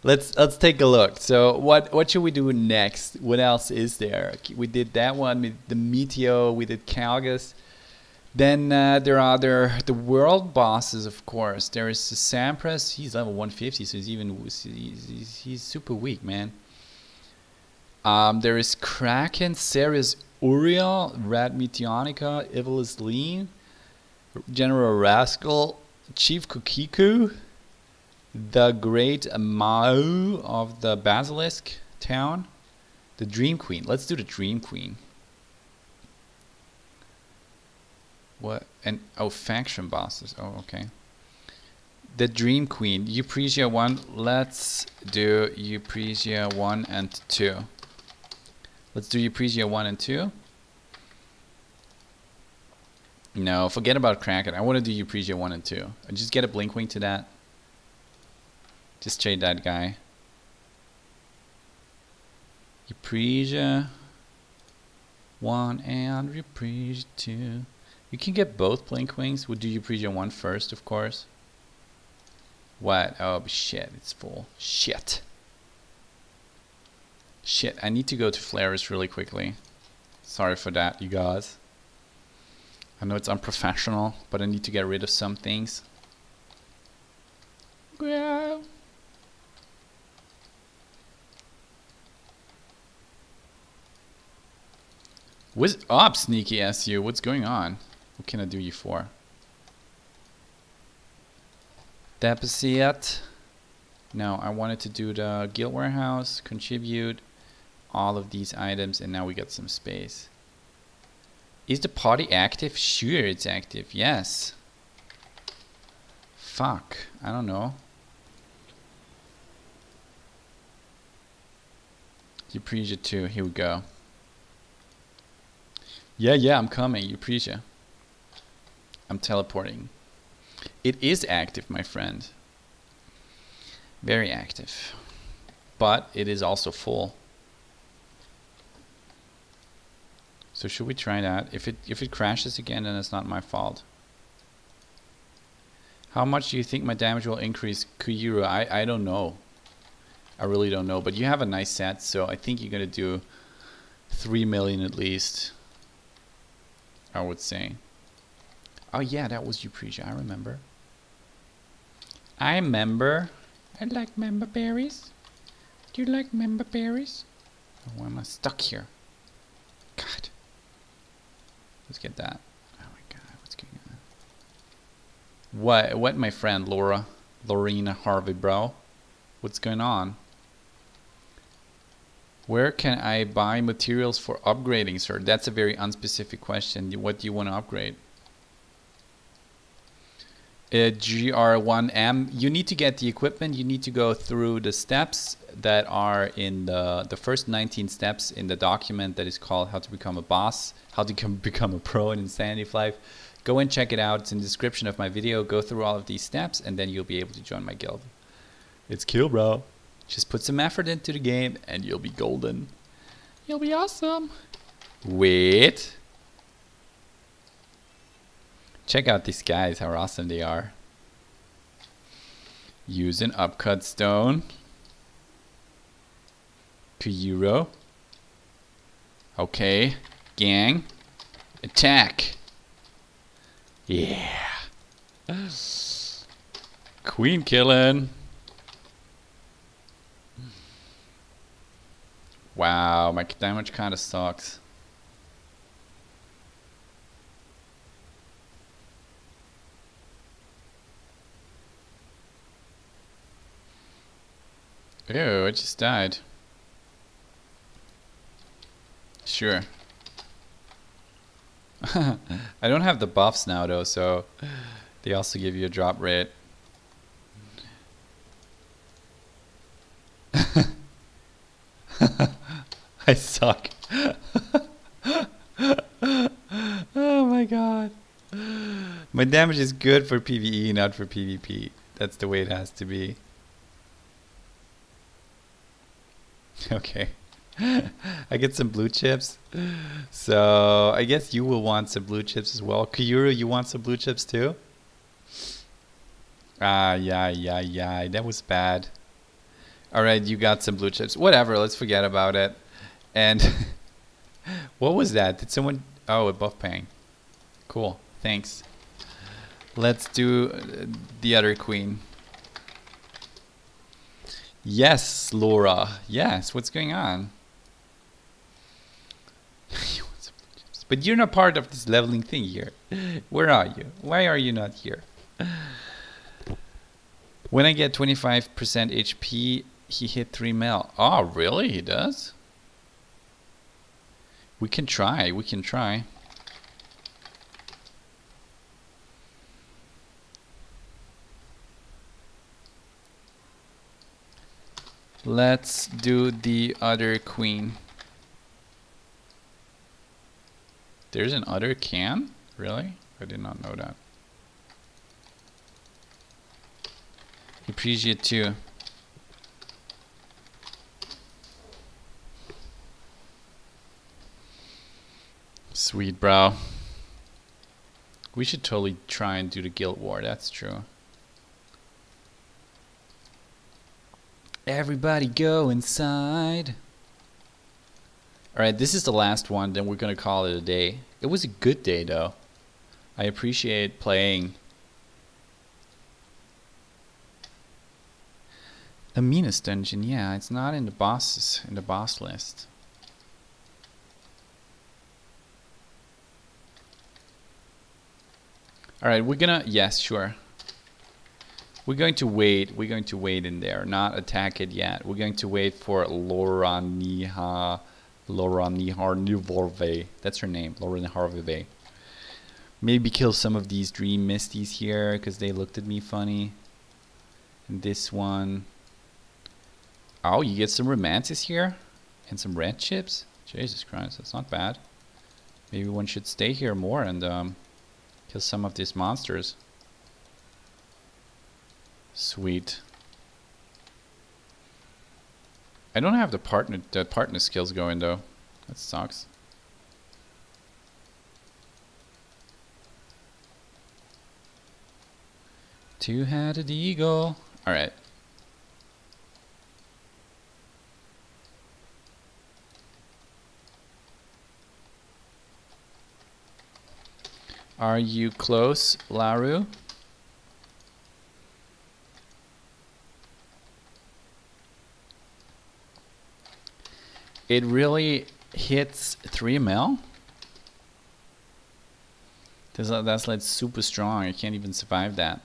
let's take a look. So what should we do next? What else is there? We did that one with the Meteor. We did Kalgas. Then there are the world bosses, of course. There is the Sampras. He's level 150, so he's super weak, man. There is Kraken, Ceres, Uriel, Red Meteonica, Ivalis Lean, General Rascal, Chief Kukiku, the Great Mau of the Basilisk Town, the Dream Queen. Let's do the Dream Queen. What? And oh, faction bosses. Oh, okay. The Dream Queen. Euphrasia 1. Let's do Euphrasia 1 and 2. Let's do Euphrasia 1 and 2. No, forget about Kraken. I want to do Euphrasia 1 and 2. I just get a Blink Wing to that. Just trade that guy. Euphrasia 1 and Euphrasia 2. You can get both Blink Wings. We'll do Euphrasia 1 first, of course. What? Oh, shit. It's full. Shit. Shit, I need to go to Flaris really quickly. Sorry for that, you guys. I know it's unprofessional, but I need to get rid of some things. Yeah. What's up, sneaky SU? What's going on? What can I do you for? Deposit. No, I wanted to do the guild warehouse, contribute all of these items, and now we got some space. Is the party active? Sure, it's active. Yes. Fuck. I don't know. Euphrasia 2. Here we go. Yeah, yeah, I'm coming. Euphrasia. I'm teleporting. It is active, my friend. Very active. But it is also full. So should we try that? If it crashes again, then it's not my fault. How much do you think my damage will increase, Kuyuru? I don't know. I really don't know. But you have a nice set, so I think you're gonna do 3 million at least. I would say. Oh yeah, that was Euphrasia. I remember. I remember. I like member berries. Do you like member berries? Oh, why am I stuck here? God. Let's get that. Oh my god, what's going on? What my friend Laura? Lorena Harvey, bro. What's going on? Where can I buy materials for upgrading, sir? That's a very unspecific question. What do you want to upgrade? GR1M. You need to get the equipment. You need to go through the steps that are in the first 19 steps in the document that is called How to Become a Boss, How to Become a Pro in Insanity Flyff. Go and check it out. It's in the description of my video. Go through all of these steps and then you'll be able to join my guild. It's cool, bro. Just put some effort into the game and you'll be golden. You'll be awesome. Wait. Check out these guys, how awesome they are. Use an Upcut Stone. Kuyuro. Okay. Gang. Attack. Yeah. Queen killin'. Wow, my damage kinda sucks. Ew, I just died. Sure. I don't have the buffs now though, so they also give you a drop rate. I suck. Oh my god. My damage is good for PvE, not for PvP. That's the way it has to be. Okay, I get some blue chips, so I guess you will want some blue chips as well. Kuyuru, you want some blue chips too? Ah, yeah, yeah, yeah, that was bad. Alright, you got some blue chips. Whatever, let's forget about it. And what was that? Did someone... Oh, a buff pang. Cool. Thanks. Let's do the other queen. Yes, Laura. Yes, what's going on? But you're not part of this leveling thing here. Where are you? Why are you not here? When I get 25% HP, he hit 3 mil. Oh, really? He does? We can try. We can try. Let's do the other queen. There's an other can? Really? I did not know that. Euphrasia too. Sweet, bro. We should totally try and do the guild war, that's true. Everybody go inside. Alright, this is the last one, then we're gonna call it a day. It was a good day though. I appreciate playing. The meanest dungeon, yeah, it's not in the bosses, in the boss list. Alright, we're gonna, yes, sure. We're going to wait. We're going to wait in there. Not attack it yet. We're going to wait for Loraniha. Loraniharnivorve. That's her name. Loraniharve. Maybe kill some of these Dream Misties here because they looked at me funny. And this one. Oh, you get some Romantis here? And some red chips? Jesus Christ, that's not bad. Maybe one should stay here more and kill some of these monsters. Sweet. I don't have the partner skills going though. That sucks. Two-headed eagle. All right. Are you close, Laru? It really hits 3 mil? That's like super strong. I can't even survive that.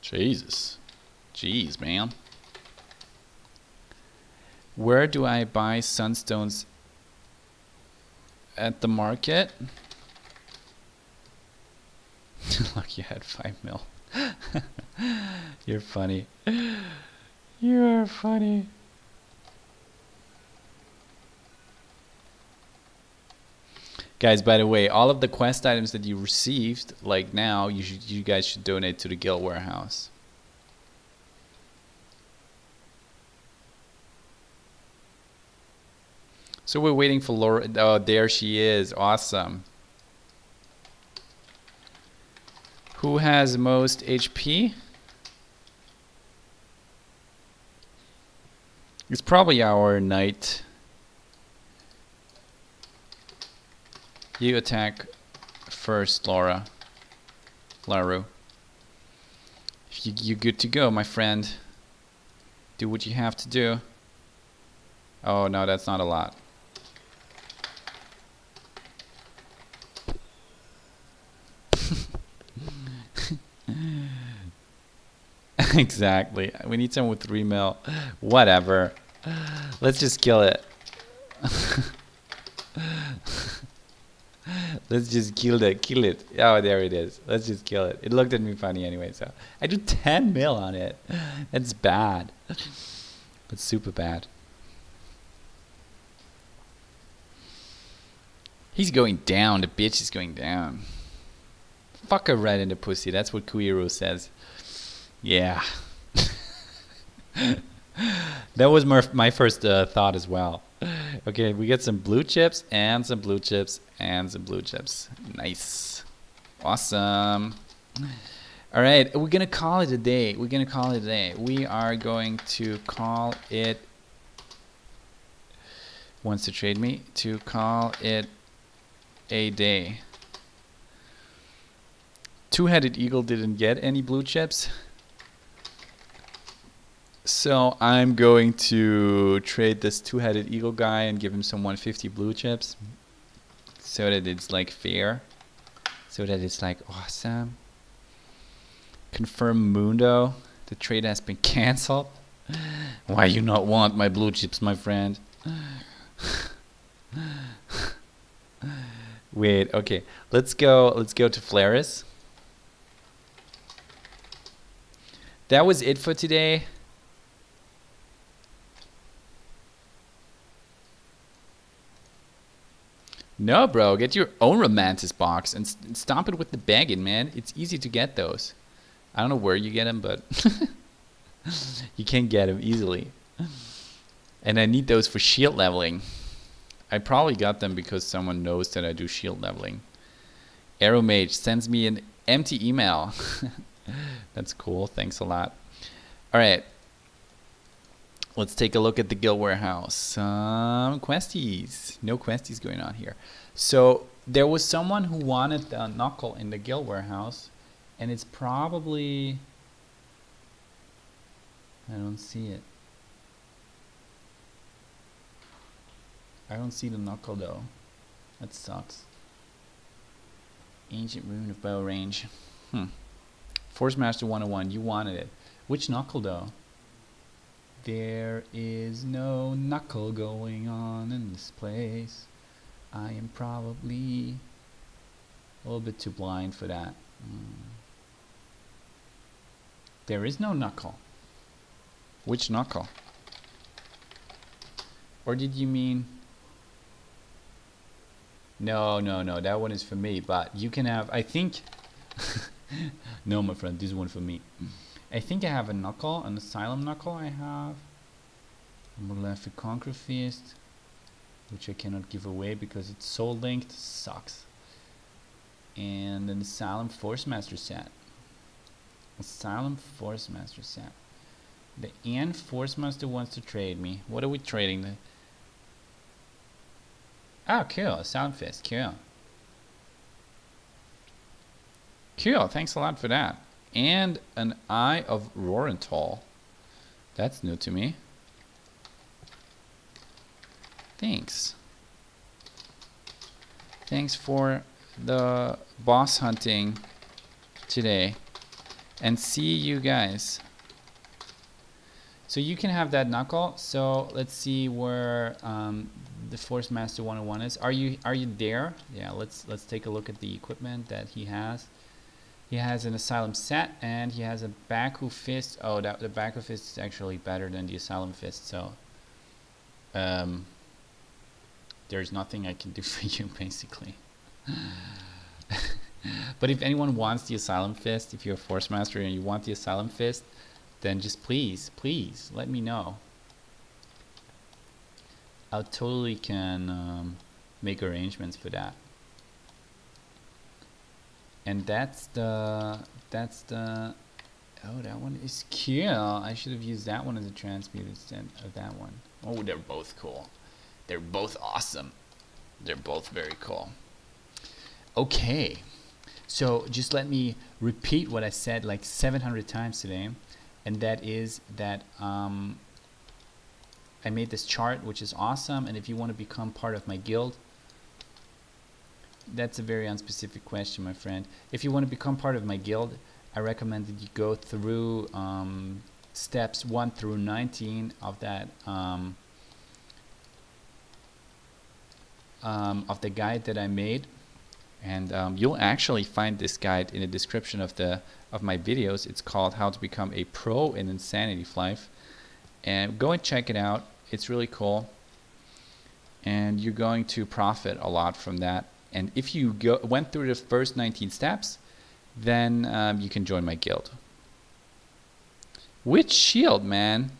Jesus. Jeez, man. Where do I buy sunstones? At the market. Look, you had 5 mil. You're funny. You're funny. Guys, by the way, all of the quest items that you received, like now, you guys should donate to the guild warehouse. So we're waiting for Laura. Oh, there she is. Awesome. Who has most HP? It's probably our knight. You attack first, Laura. Laru. You're good to go, my friend. Do what you have to do. Oh, no, that's not a lot. Exactly. We need someone with 3 mil. Whatever. Let's just kill it. Let's just kill it. Kill it. Oh, there it is. Let's just kill it. It looked at me funny anyway, so. I do 10 mil on it. That's bad. That's super bad. He's going down. The bitch is going down. Fuck her right in the pussy. That's what Kuiru says. Yeah. That was my first thought as well. Okay, we get some blue chips and some blue chips and some blue chips. Nice. Awesome. All right, we're gonna call it a day. We're gonna call it a day. We are going to call it. Wants to trade me to call it a day. Two-headed eagle didn't get any blue chips. So I'm going to trade this two-headed eagle guy and give him some 150 blue chips so that it's like fair, so that it's like awesome. Confirm Mundo, the trade has been cancelled. Why you not want my blue chips, my friend? Wait, okay, let's go to Flaris. That was it for today. No, bro, get your own Romantis box and stomp it with the bagging, man. It's easy to get those. I don't know where you get them, but you can get them easily. And I need those for shield leveling. I probably got them because someone knows that I do shield leveling. Aeromage sends me an empty email. That's cool, thanks a lot. All right, let's take a look at the guild warehouse. Some questies. No questies going on here. So there was someone who wanted the knuckle in the guild warehouse, and it's probably... I don't see it. I don't see the knuckle though. That sucks. Ancient Rune of Bow Range. Force Master 101, you wanted it. Which knuckle though? There is no knuckle going on in this place. I am probably a little bit too blind for that. There is no knuckle. Which knuckle? Or did you mean... No, no, no, that one is for me, but you can have, I think... No, my friend, this one for me. I think I have a knuckle, an asylum knuckle I have. A Malefic Conqueror Fist, which I cannot give away because it's soul linked, sucks. And an Asylum Force Master set. Asylum Force Master set. The Ann Force Master wants to trade me. What are we trading? Oh, cool, Asylum Fist, cool. Cool, thanks a lot for that. And an Eye of Rorenthal. That's new to me. Thanks. Thanks for the boss hunting today. And see you guys. So you can have that knuckle. So let's see where the Force Master 101 is. Are you there? Yeah, let's take a look at the equipment that he has. He has an Asylum set and he has a Baku Fist. Oh, the Baku Fist is actually better than the Asylum Fist, so... there's nothing I can do for you, basically. But if anyone wants the Asylum Fist, if you're a Force Master and you want the Asylum Fist, then just please, let me know. I totally can make arrangements for that. And that's the, oh, that one is cool. I should have used that one as a transmute instead of that one. Oh, they're both cool. They're both awesome. They're both very cool. Okay, so just let me repeat what I said like 700 times today. And that is that I made this chart, which is awesome. And if you want to become part of my guild, that's a very unspecific question, my friend. If you want to become part of my guild, I recommend that you go through steps 1 through 19 of the guide that I made, and you'll actually find this guide in the description of my videos. It's called How to Become a Pro in Insanity Flyff, and go and check it out. It's really cool, and you're going to profit a lot from that. And if you went through the first 19 steps, then you can join my guild. Which shield, man?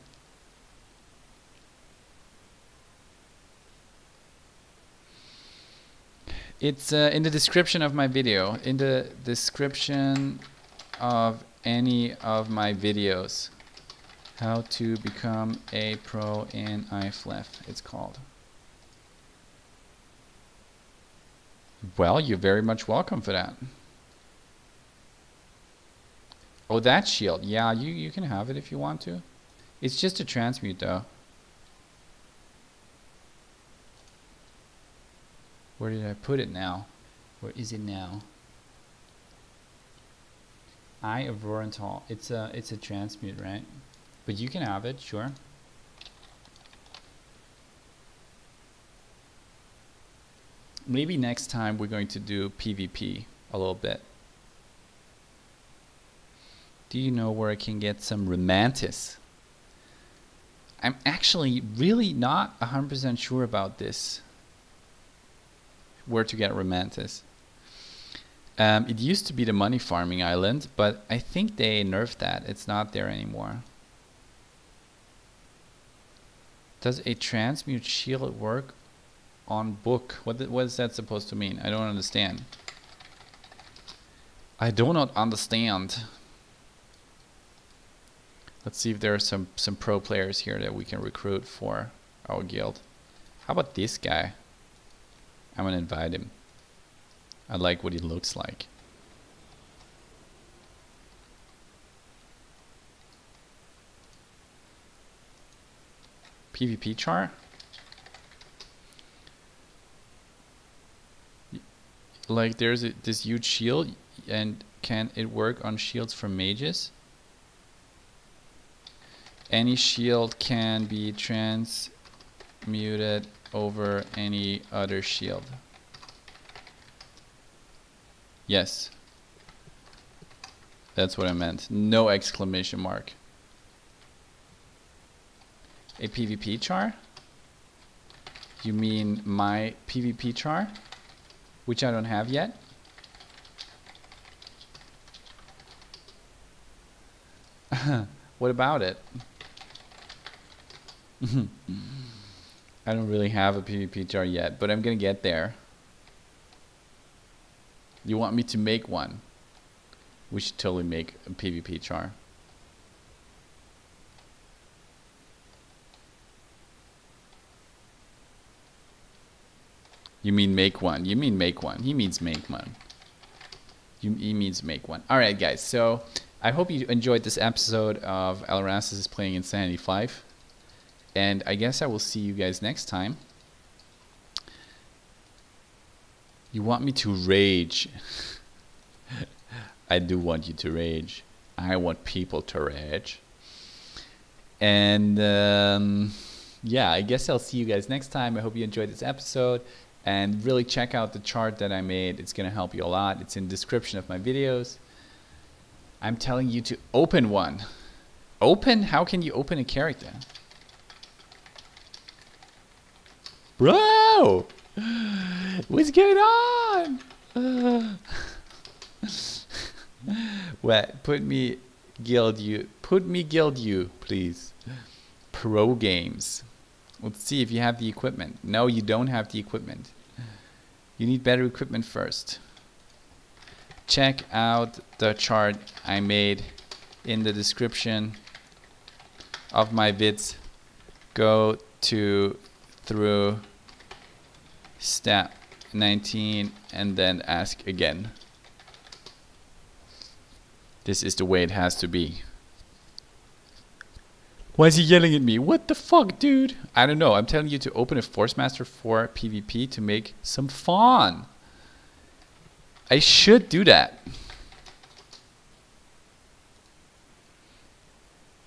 It's in the description of my video. In the description of any of my videos. How to become a pro in iFlyff, it's called. Well, you're very much welcome for that. Oh, that shield. Yeah, you can have it if you want to. It's just a transmute, though. Where did I put it now? Where is it now? Eye of Vorontal. It's a transmute, right? But you can have it, sure. Maybe next time we're going to do PvP a little bit. Do you know where I can get some Romantis? I'm actually really not 100% sure about this. Where to get Romantis. It used to be the Money Farming Island, but I think they nerfed that. It's not there anymore. Does a transmute shield work on book? What is that supposed to mean? I don't understand. I do not understand. Let's see if there are some pro players here that we can recruit for our guild. How about this guy? I'm gonna invite him. I like what he looks like. PvP char? Like there's this huge shield, and can it work on shields from mages? Any shield can be transmuted over any other shield. Yes. That's what I meant. No exclamation mark. A PvP char? You mean my PvP char? Which I don't have yet. What about it? I don't really have a PvP char yet, but I'm gonna get there. You want me to make one? We should totally make a PvP char. You mean make one. You mean make one. He means make one. He means make one. All right, guys. So I hope you enjoyed this episode of Alerassus is playing Insanity Flyff. And I guess I will see you guys next time. You want me to rage? I do want you to rage. I want people to rage. And yeah, I guess I'll see you guys next time. I hope you enjoyed this episode. And really check out the chart that I made. It's going to help you a lot. It's in the description of my videos. I'm telling you to open one. Open? How can you open a character? Bro! What's going on? Well, put me guild you, please. Pro games. Let's see if you have the equipment. No, you don't have the equipment. You need better equipment first. Check out the chart I made in the description of my vids. Go to through step 19 and then ask again. This is the way it has to be. Why is he yelling at me? What the fuck, dude? I don't know. I'm telling you to open a Force Master for PvP to make some fun. I should do that.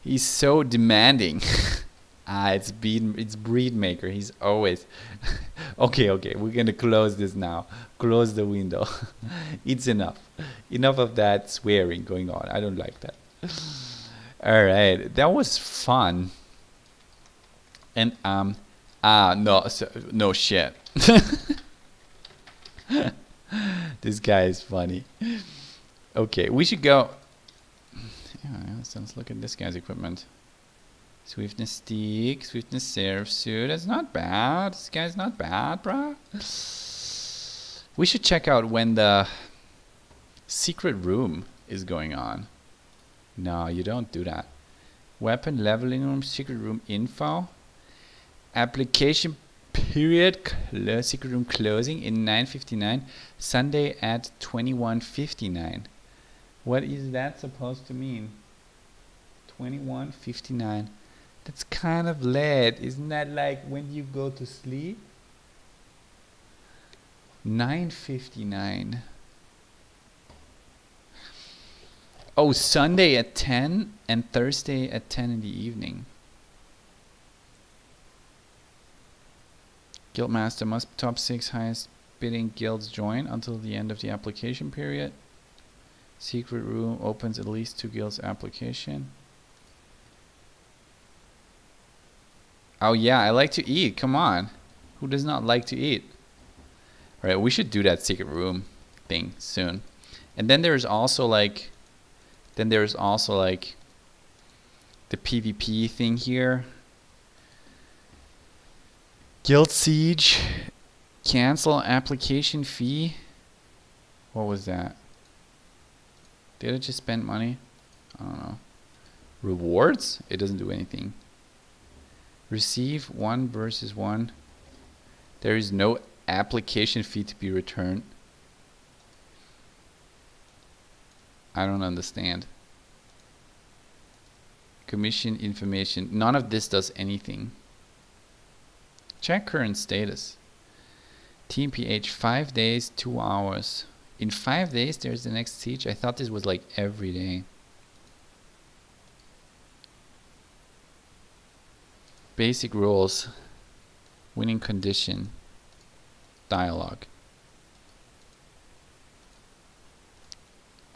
He's so demanding. Ah, it's Breedmaker. He's always... okay, we're gonna close this now. Close the window. It's enough. Enough of that swearing going on. I don't like that. Alright, that was fun. And, no shit. This guy is funny. Okay, we should go... Yeah, so let's look at this guy's equipment. Swiftness Stick, Swiftness Seraph Suit. That's not bad. This guy's not bad, bruh. We should check out when the Secret Room is going on. No, you don't do that. Weapon, leveling room, secret room info. Application period, secret room closing in 9:59, Sunday at 21:59. What is that supposed to mean? 21:59. That's kind of late. Isn't that like when you go to sleep? 9:59. Oh, Sunday at 10 and Thursday at 10 in the evening. Guildmaster must top 6 highest bidding guilds join until the end of the application period. Secret room opens at least 2 guilds application. Oh yeah, I like to eat. Come on. Who does not like to eat? Alright, we should do that secret room thing soon. And then there's also like the PvP thing here. Guild Siege. Cancel application fee. What was that? Did it just spend money? I don't know. Rewards? It doesn't do anything. Receive 1 versus 1. There is no application fee to be returned. I don't understand. Commission information. None of this does anything. Check current status. Team PH 5 days, 2 hours. In 5 days there's the next siege. I thought this was like every day. Basic rules. Winning condition. Dialogue.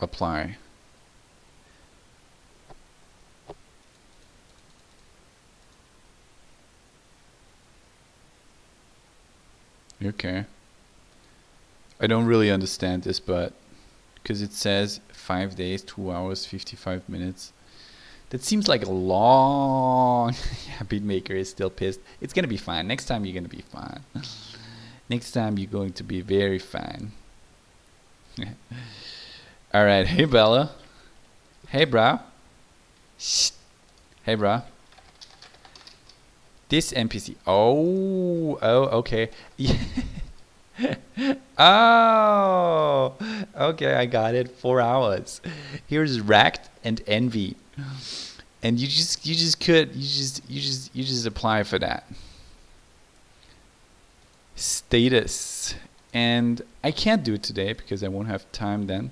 Apply. Okay. I don't really understand this, but because it says 5 days, 2 hours, 55 minutes. That seems like a long... Yeah, Beatmaker is still pissed. It's gonna be fine. Next time you're gonna be fine. Next time you're going to be very fine. Alright, hey Bella. Hey brah. Shh. Hey brah. This NPC. Oh, okay. Oh, okay, I got it. 4 hours. Here's Racked and Envy. And you just apply for that status, and I can't do it today because I won't have time then.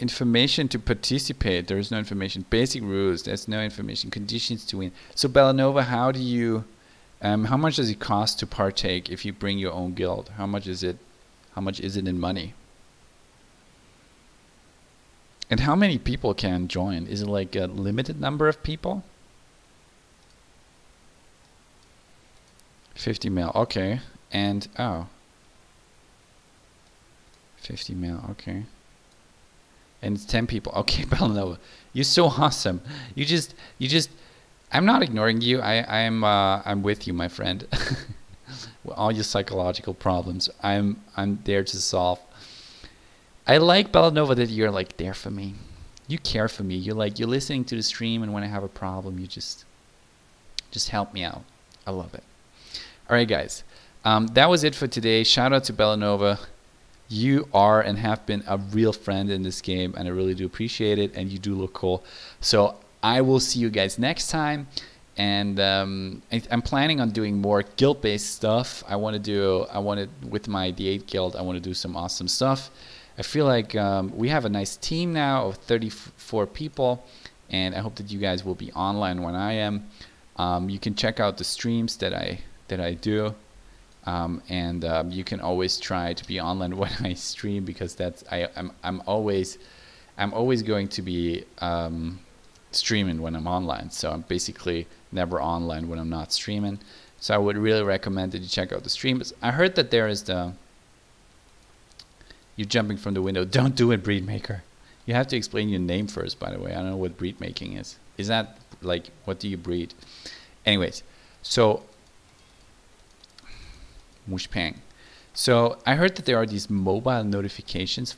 Information to participate. There is no information. Basic rules. There's no information. Conditions to win. So Bellanova, how do you how much does it cost to partake if you bring your own guild? How much is it? How much is it in money? And how many people can join? Is it like a limited number of people? 50 mil, okay. And oh, 50 mil, okay. And it's 10 people, okay. Belanova, you're so awesome. I'm not ignoring you. I'm with you, my friend. With all your psychological problems, I'm there to solve. I like Belanova that you're like there for me. You care for me. You're like, you're listening to the stream, and when I have a problem, you just help me out. I love it. All right, guys, that was it for today. Shout out to Belanova. You are and have been a real friend in this game, and I really do appreciate it. And you do look cool. So I will see you guys next time. And I'm planning on doing more guild-based stuff. I want to with my The8 guild. I want to do some awesome stuff. I feel like we have a nice team now of 34 people, and I hope that you guys will be online when I am. You can check out the streams that I do, and you can always try to be online when I stream, because that's I'm always going to be streaming when I'm online. So I'm basically never online when I'm not streaming. So I would really recommend that you check out the streams. I heard that there is the... You're jumping from the window. Don't do it, Breedmaker. You have to explain your name first, by the way. I don't know what breed making is. Is that like, what do you breed? Anyways, so Mushpang. So I heard that there are these mobile notifications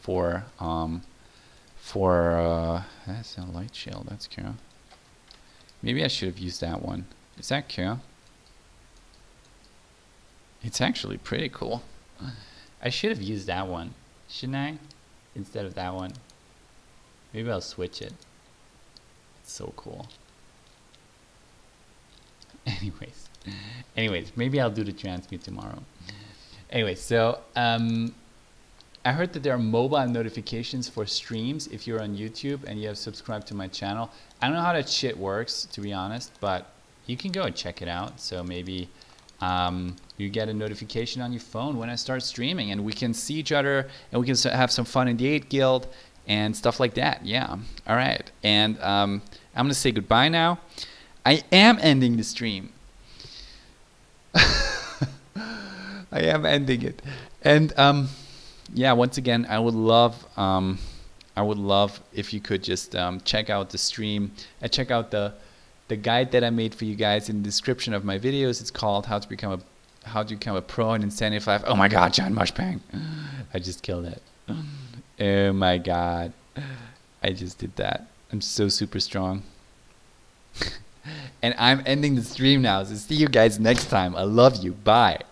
for that's a light shield. That's cool. Maybe I should have used that one. Is that cool? It's actually pretty cool. I should have used that one, shouldn't I? Instead of that one. Maybe I'll switch it. It's so cool. Anyways, maybe I'll do the transmute tomorrow. Anyway, so I heard that there are mobile notifications for streams if you're on YouTube and you have subscribed to my channel. I don't know how that shit works, to be honest, but you can go and check it out. So maybe you get a notification on your phone when I start streaming, and we can see each other and we can have some fun in the 8 guild and stuff like that. Yeah. All right. And I'm going to say goodbye now. I am ending the stream. I am ending it. And yeah, once again, I would love if you could just check out the stream and check out the guide that I made for you guys in the description of my videos. It's called How to Become a Pro in Insanity Flyff. Oh my God, John Mushbang. I just killed it. Oh my God. I just did that. I'm so super strong. And I'm ending the stream now, so see you guys next time. I love you. Bye.